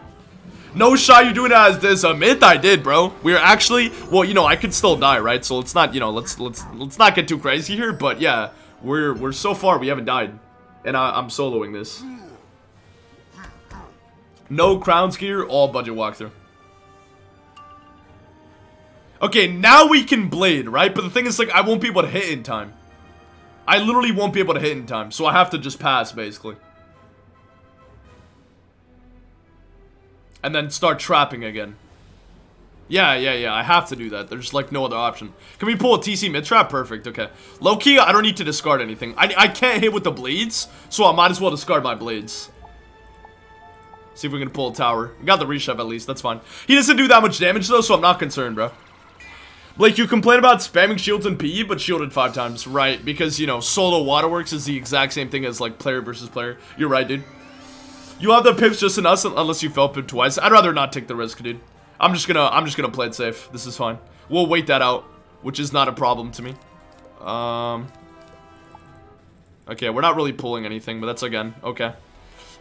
No shot you're doing as this. A myth I did, bro. We are actually, well, you know, I could still die, right? So let's not, you know, let's let's let's not get too crazy here. But yeah, we're, we're so far, we haven't died. And I, I'm soloing this. No crowns gear, all budget walkthrough. Okay, now we can blade, right? But the thing is, like, I won't be able to hit in time. I literally won't be able to hit in time. So I have to just pass, basically. And then start trapping again. Yeah, yeah, yeah. I have to do that. There's, like, no other option. Can we pull a T C mid-trap? Perfect. Okay. Low-key, I don't need to discard anything. I, I can't hit with the blades, so I might as well discard my blades. See if we can pull a tower. We got the reshove, at least. That's fine. He doesn't do that much damage, though, so I'm not concerned, bro. Blake, you complain about spamming shields in P E, but shielded five times. Right, because, you know, solo Waterworks is the exact same thing as, like, player versus player. You're right, dude. You have the pips just in us, unless you fell pip twice. I'd rather not take the risk, dude. I'm just gonna, I'm just gonna play it safe. This is fine. We'll wait that out, which is not a problem to me. Um. Okay, we're not really pulling anything, but that's again okay.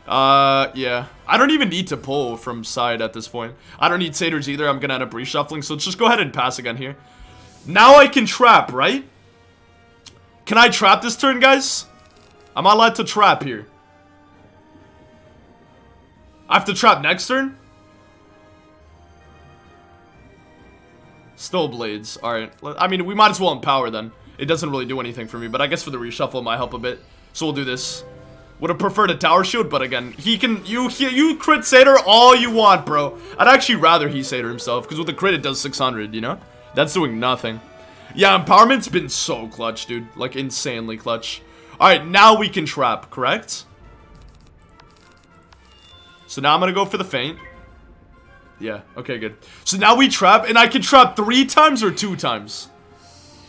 Uh, yeah. I don't even need to pull from side at this point. I don't need satyrs either. I'm gonna end up reshuffling, so let's just go ahead and pass again here. Now I can trap, right? Can I trap this turn, guys? I'm not allowed to trap here. I have to trap next turn. Still blades. Alright. I mean, we might as well empower then. It doesn't really do anything for me, but I guess for the reshuffle it might help a bit. So we'll do this. Would have preferred a tower shield, but again, he can... You he, you crit Satyr all you want, bro. I'd actually rather he Satyr himself, because with the crit it does six hundred, you know? That's doing nothing. Yeah, empowerment's been so clutch, dude. Like, insanely clutch. Alright, now we can trap, correct? So now I'm gonna go for the feint. Yeah, okay, good. So now we trap, and I can trap three times or two times?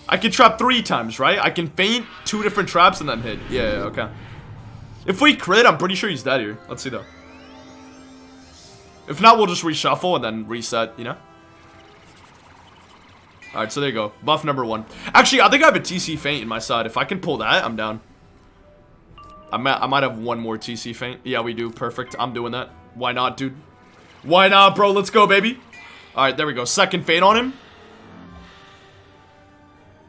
I can trap three times, right? I can feint two different traps and then hit. Yeah, yeah, okay. If we crit, I'm pretty sure he's dead here. Let's see, though. If not, we'll just reshuffle and then reset, you know? Alright, so there you go. Buff number one. Actually, I think I have a T C feint in my side. If I can pull that, I'm down. I might, I might have one more T C feint. Yeah, we do. Perfect. I'm doing that. Why not, dude? Why not, bro? Let's go, baby. All right, there we go. Second feint on him.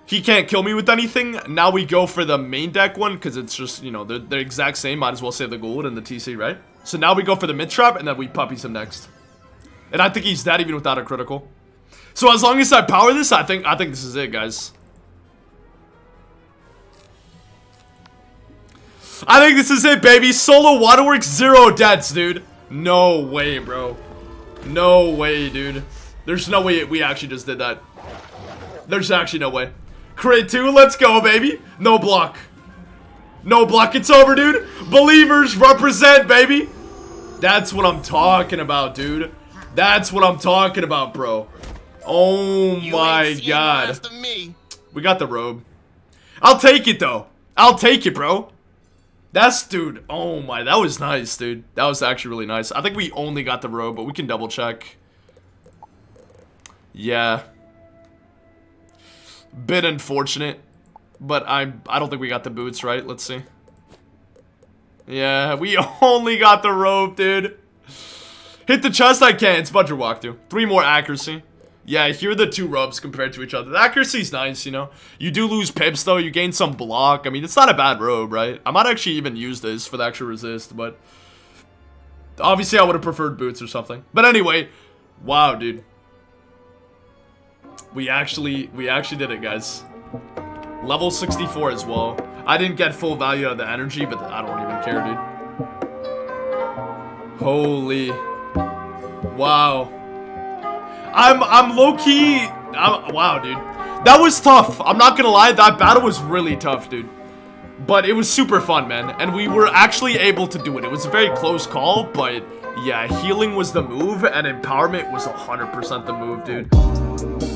He can't kill me with anything. Now we go for the main deck one because it's just, you know, they're, they're exact same. Might as well save the gold and the T C, right? So now we go for the mid trap and then we puppies him next. And I think he's dead even without a critical. So as long as I power this, I think I think this is it, guys. I think this is it, baby. Solo Waterworks, zero deaths, dude. No way, bro. No way, dude. There's no way we actually just did that. There's actually no way. Crit two, let's go, baby. No block. No block. It's over, dude. Believers represent, baby. That's what I'm talking about, dude. That's what I'm talking about, bro. Oh my god. We got the robe. I'll take it, though. I'll take it, bro. That's, dude, oh my, that was nice, dude. That was actually really nice. I think we only got the robe, but we can double check. Yeah. Bit unfortunate, but I I don't think we got the boots, right? Let's see. Yeah, we only got the robe, dude. Hit the chest, I can't. It's budget walkthrough. Three more accuracy. Yeah, here are the two robes compared to each other. The accuracy's nice, you know. You do lose pips, though. You gain some block. I mean, it's not a bad robe, right? I might actually even use this for the extra resist, but... Obviously, I would have preferred boots or something. But anyway, wow, dude. We actually, we actually did it, guys. Level sixty-four as well. I didn't get full value out of the energy, but I don't even care, dude. Holy. Wow. I'm I'm low key. I'm, wow, dude, that was tough. I'm not gonna lie, that battle was really tough, dude. But it was super fun, man, and we were actually able to do it. It was a very close call, but yeah, healing was the move, and empowerment was one hundred percent the move, dude.